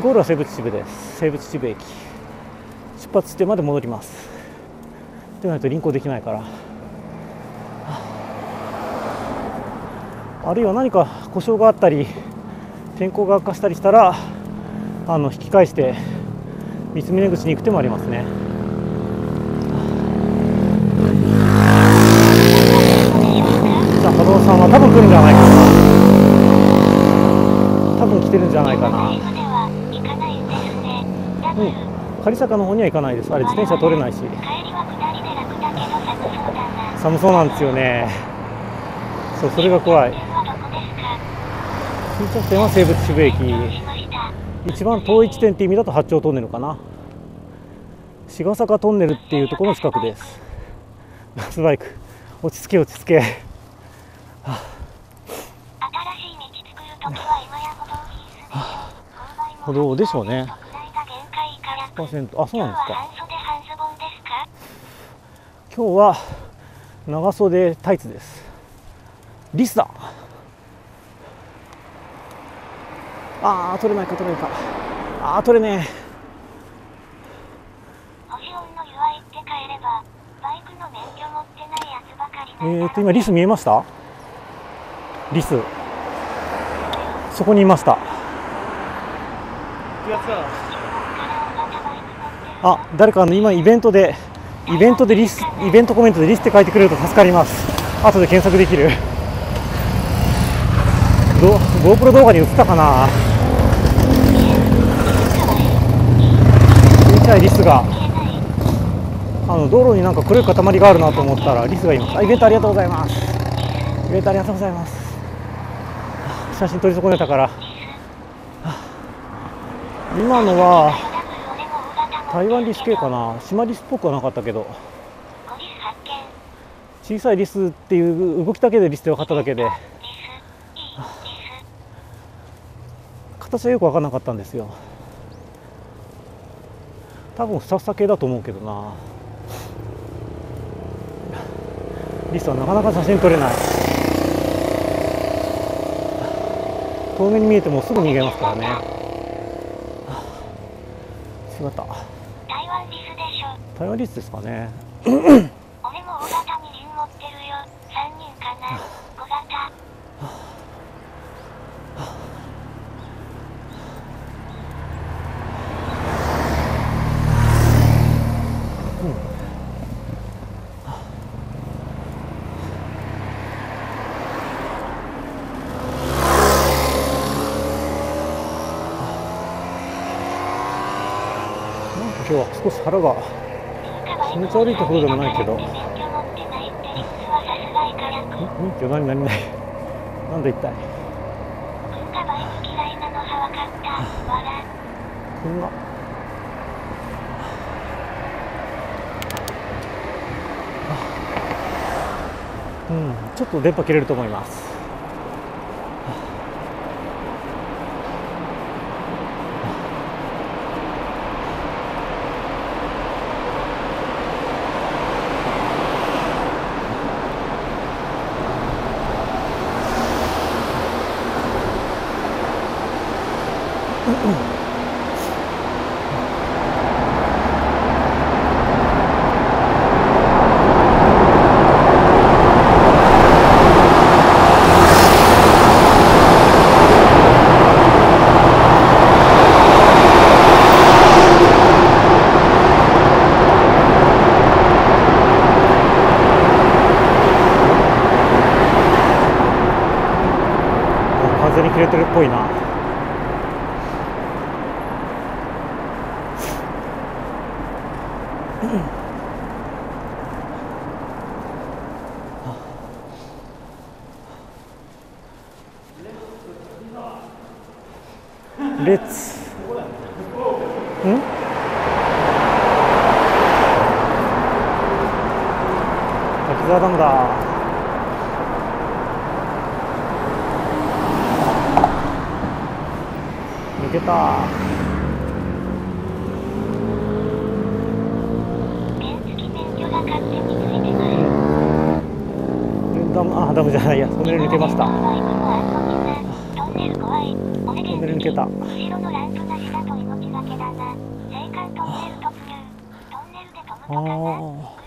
ゴールは西武秩父です。西武秩父駅出発地点まで戻ります。でないと輪行できないから、あるいは何か故障があったり天候が悪化したりしたら、あの引き返して三峰口に行く手もありますね。じゃあ波動さんは多分来るんじゃないかな、多分来てるんじゃないかな。うん、仮坂の方には行かないです。あれ自転車通れないし、寒そうなんですよね。そう、それが怖い。終着点は西武秩父駅、一番遠い地点って意味だと八丁トンネルかな。志ヶ坂トンネルっていうところの近くです。ラスバイク落ち着け落ち着け、はあ、歩道でしょうね。ひゃくパーセント、あ、そうなんですか。今日は長袖タイツです。リスだ。あー、取れないか取れないか、あー取れねえ。えっと今リス見えました？リスそこにいました。あ、誰かあの今イベントでイベントでリスイベントコメントでリスって書いてくれると助かります。後で検索できる。 GoPro 動画に映ったかな。ちっちゃいリスが、あの道路になんか黒い塊があるなと思ったらリスがいます。あ、イベントありがとうございます。イベントありがとうございます。写真撮り損ねたから。今のは台湾リス系かな。島リスっぽくはなかったけど、小さいリスっていう動きだけでリスって分かっただけで、形はよく分からなかったんですよ。多分ふさふさ系だと思うけどな。リスはなかなか写真撮れない。遠目に見えてもすぐ逃げますからね。姿台湾リスでしょ。台湾リスですかね。俺も大型に輪持ってるよ。さんにんかな。小型。今日は少し腹が気持ち悪いところでもないけど、免許何何何なんだ一体。こんなうんちょっと電波切れると思います。切れてるっぽいな。レッツ。うん？滝沢ダムだ。抜けた。原付免許が勝手についてます。ダム、あ、ダムじゃないや、トンネル抜けました。トンネル怖い。トンネル抜けた。後ろのランプなしだと命がけだな。青函トンネル突入。トンネルで止むのかな。車は目が慣れて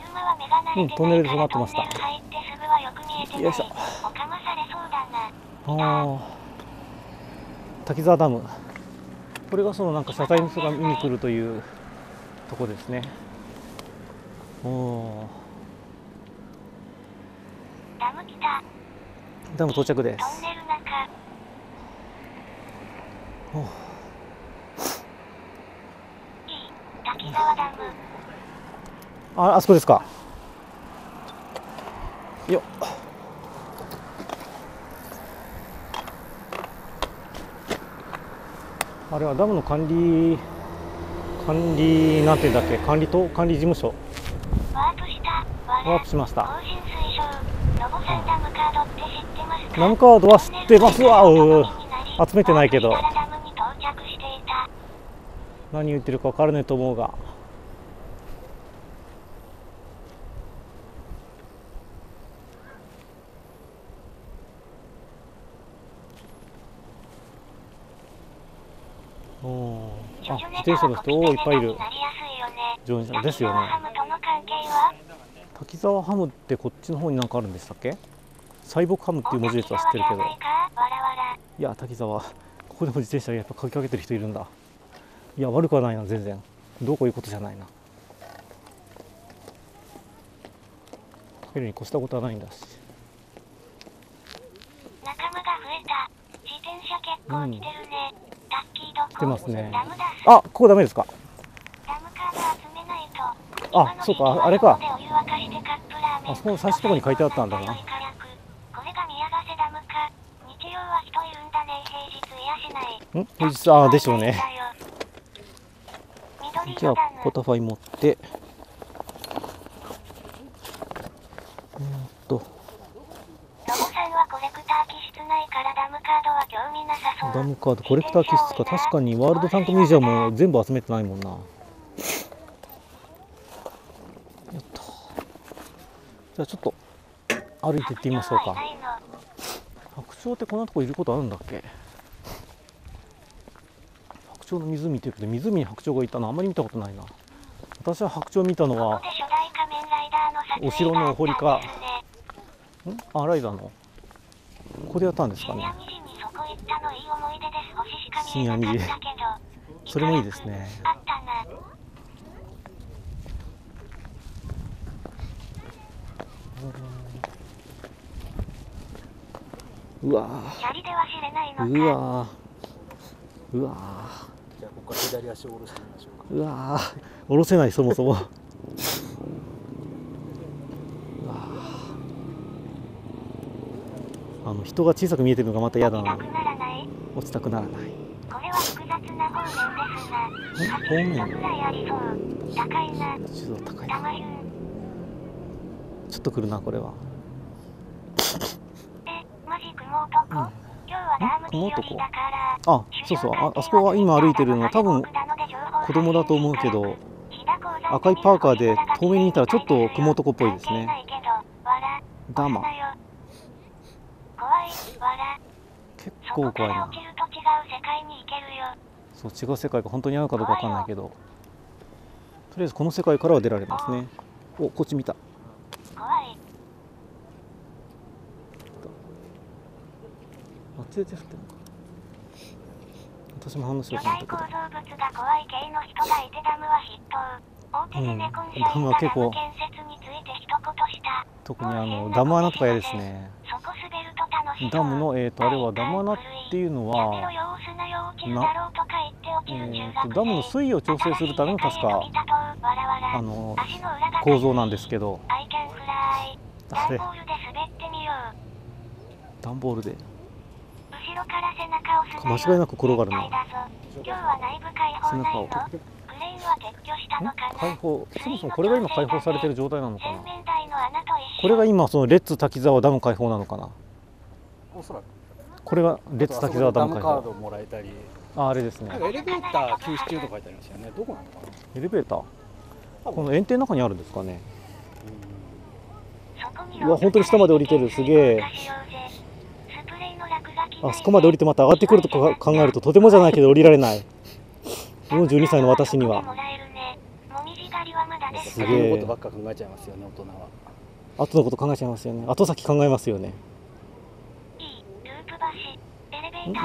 ないから、トンネル入ってすぐはよく見えてない。よいしょ。おかまされそうだな。ああ。滝沢ダム。これがそのなんか車体の人が見に来るというとこですね。おお。ダム来た。ダム到着です。トンネル中。おう。滝沢ダム。あ、あそこですか。よっ。あれはダムの管理管理なんてだっけ、管理棟、管理事務所。ワープした。ワープしました。更新推奨。ロボさんダムカードって知ってますか？ダムカードは知ってますわ。集めてないけど何言ってるか分からないと思うが、お、あ、自転車の人いっぱいいる。乗車ですよね。滝沢ハムってこっちの方に何かあるんでしたっけ？サイボクハムっていう文字列は知ってるけど、いや滝沢、ここでも自転車やっぱかきかけてる人いるんだ。いや悪くはないな、全然どうこういうことじゃないな。かけるに越したことはないんだし。仲間が増えた。自転車結構来てるね。タッキーどこ？来てますね。あ、ここダメですか？ダムカード集めないと。あ、そうか、あれか。あそこの最初のところに書いてあったんだな。これが宮ヶ瀬ダムか。日曜は人いるんだね。平日いやしない。ん？平日、あーでしょうね。じゃあポタファイ持って。うんと。ロボさんはコレクター気質ないからダムカードは興味なさそう。ダムカードコレクター気質か。確かにワールドタンクミュージアム全部集めてないもんな。じゃあちょっと歩いて行ってみましょうか。白鳥ってこんなとこいることあるんだっけ？白鳥の湖ということで、湖に白鳥がいたのあんまり見たことないな。私は白鳥見たのはお城のお堀か、ん？あ、ライダーのここでやったんですかね。深夜にじ、それもいいですね。うわー、うわー、うわー、じゃあここから左足を下ろしてみましょうか。うわー、下ろせない、そもそも。うわー、あの人が小さく見えてるのがまた嫌だな。落ちたくならない。これは複雑な方面ですな。方面ありそう。高いな。ちょっと高いな。ちょっと来るな、これは。あ、そうそう、 あ, あそこは今歩いてるのは多分子供だと思うけど、赤いパーカーで遠目に見たらちょっと雲男っぽいですね。ダマ結構怖いな。そう、違う世界が本当にあるかどうかわかんないけど、とりあえずこの世界からは出られますね。お、こっち見た。連れてるってのか。私も話をしましたけど、巨大構造物が怖い系の人がいてダムは筆頭。大手でネコン社員がダム建設について一言した。特にあのダム穴とか嫌ですね。そこ滑ると楽しい。ダムのえっとあれはダム穴っていうのは、な、ダムの水位を調整するための確かあの構造なんですけど、あれ段ボールで。間違いなく転がるな。背中を解放、そもそもこれが今解放されてる状態なのかな。これが今そのレッツ滝沢ダム解放なのかな。これがレッツ滝沢ダム解放。あ、あれですね。エレベーター休止中と書いてありましたよね。どこなのかな。エレベーターこの園庭の中にあるんですかね。うわ、本当に下まで降りてる。すげえ。あそこまで降りてまた上がってくるとか考えると、とてもじゃないけど降りられない。よんじゅうにさいの私にはすげえ。後のことばっか考えちゃいますよね、大人は。後のこと考えちゃいますよね。後先考えますよね。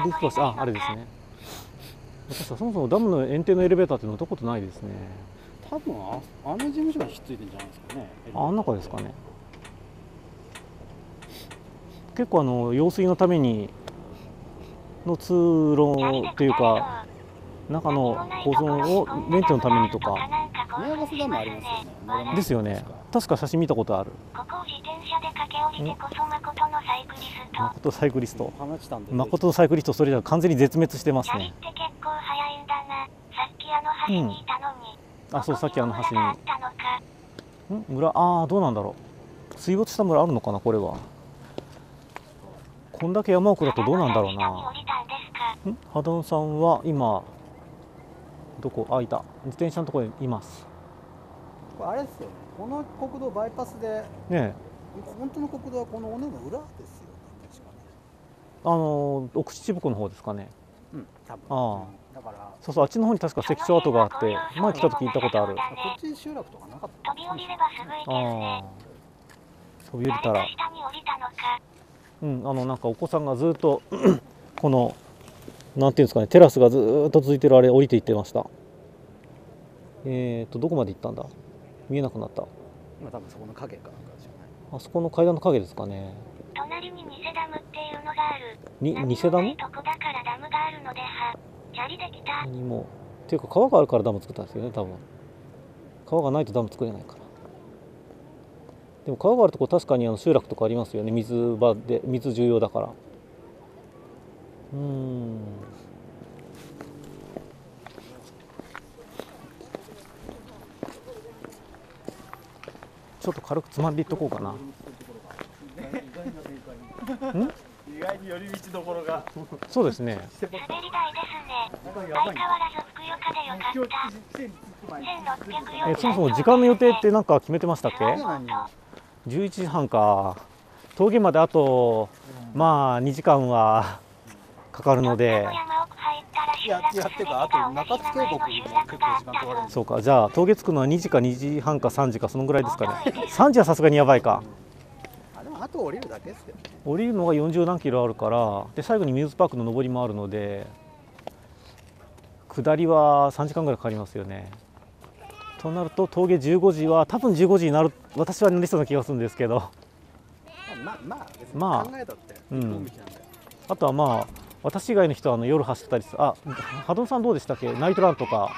ループ橋、あ、あれですね。私はそもそもダムの園庭のエレベーターって乗ったことないですね。多分あ、あの事務所がひっついてんじゃないですかね。あん中ですかね。結構あの用水のためにの通路っていうか、中の構造をメンテのためにとか。宮ヶ瀬ダムありますよね。ですよね。確か写真見たことある。ここを自転車で駆け落ちてこそ誠のサイクリスト。誠サイクリスト。誠のサイクリスト、それじゃ完全に絶滅してますね。って結構早いんだな。さっきあの橋にいたのに。うん、あ、そう、さっきあの橋に。うん、村、ああ、どうなんだろう。水没した村あるのかな、これは。こんだけ山奥だとどうなんだろうな。うん、ハドンさんは今。どこ、あ、いた。自転車のところにいます。これあれですよね。この国道バイパスで。ね。本当の国道はこの尾根の裏ですよね。確かね。あの奥秩父湖の方ですかね。うん。多分。ああ。だから。そうそう、あっちの方に確か石彫跡があって、前来た時行ったことある。こっち集落とかなかった。飛び降りればすぐ行けるね。飛び降りたら。下に降りたのか。うん、あのなんかお子さんがずっとこの。なんていうんですかね、テラスがずっと続いてるあれ降りていってました。えーとどこまで行ったんだ、見えなくなった。今多分そこの影かなんかじゃない、あそこの階段の影ですかね。隣に偽ダムっていうのがある。に偽ダムにとこだからダムがあるのではチャリできた。にもっていうか川があるからダム作ったんですよね、多分。川がないとダム作れないから。でも川があるとこ確かにあの集落とかありますよね。水場で水重要だから。うん、ちょっと軽くつまんでいっとこうかな。意外に寄り道どころが。そうですね。滑り台ですね。相変わらずふくよかでよかった。え、そもそも時間の予定ってなんか決めてましたっけ？じゅういちじはんか。峠まであとまあにじかんはかかるので。いや、いや、てか、あと中津渓谷も結構時間取られる。そうか、じゃあ峠着くのはにじかにじはんかさんじかそのぐらいですかね。さんじはさすがにやばいか。あ、でもあと降りるだけですよね。降りるのがよんじゅうなんキロあるから、で最後にミューズパークの上りもあるので、下りはさんじかんぐらいかかりますよね。となると峠じゅうごじは多分じゅうごじになる、私は乗りそうな気がするんですけど。まあまあ考えたって一本道なんだよ。あとはまあ私以外の人はあの夜走ったりする。あ、波動さんどうでしたっけ、ナイトランとか。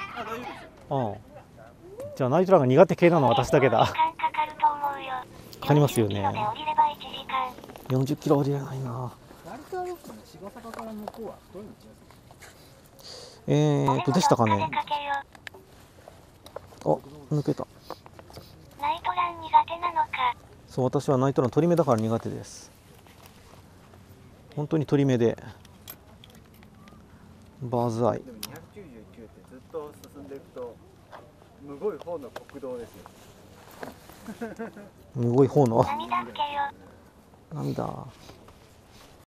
うん。じゃあナイトランが苦手系なのは私だけだ。かかりますよね。よんじゅっキロ降りれないな。えーっとでしたかね。あ、抜けた。ナイトラン苦手なのか。そう、私はナイトラン取り目だから苦手です。本当に取り目で。バーズアイ。にひゃくきゅうじゅうきゅうってずっと進んでいくとむごい方の国道ですよ。むごい方の。涙。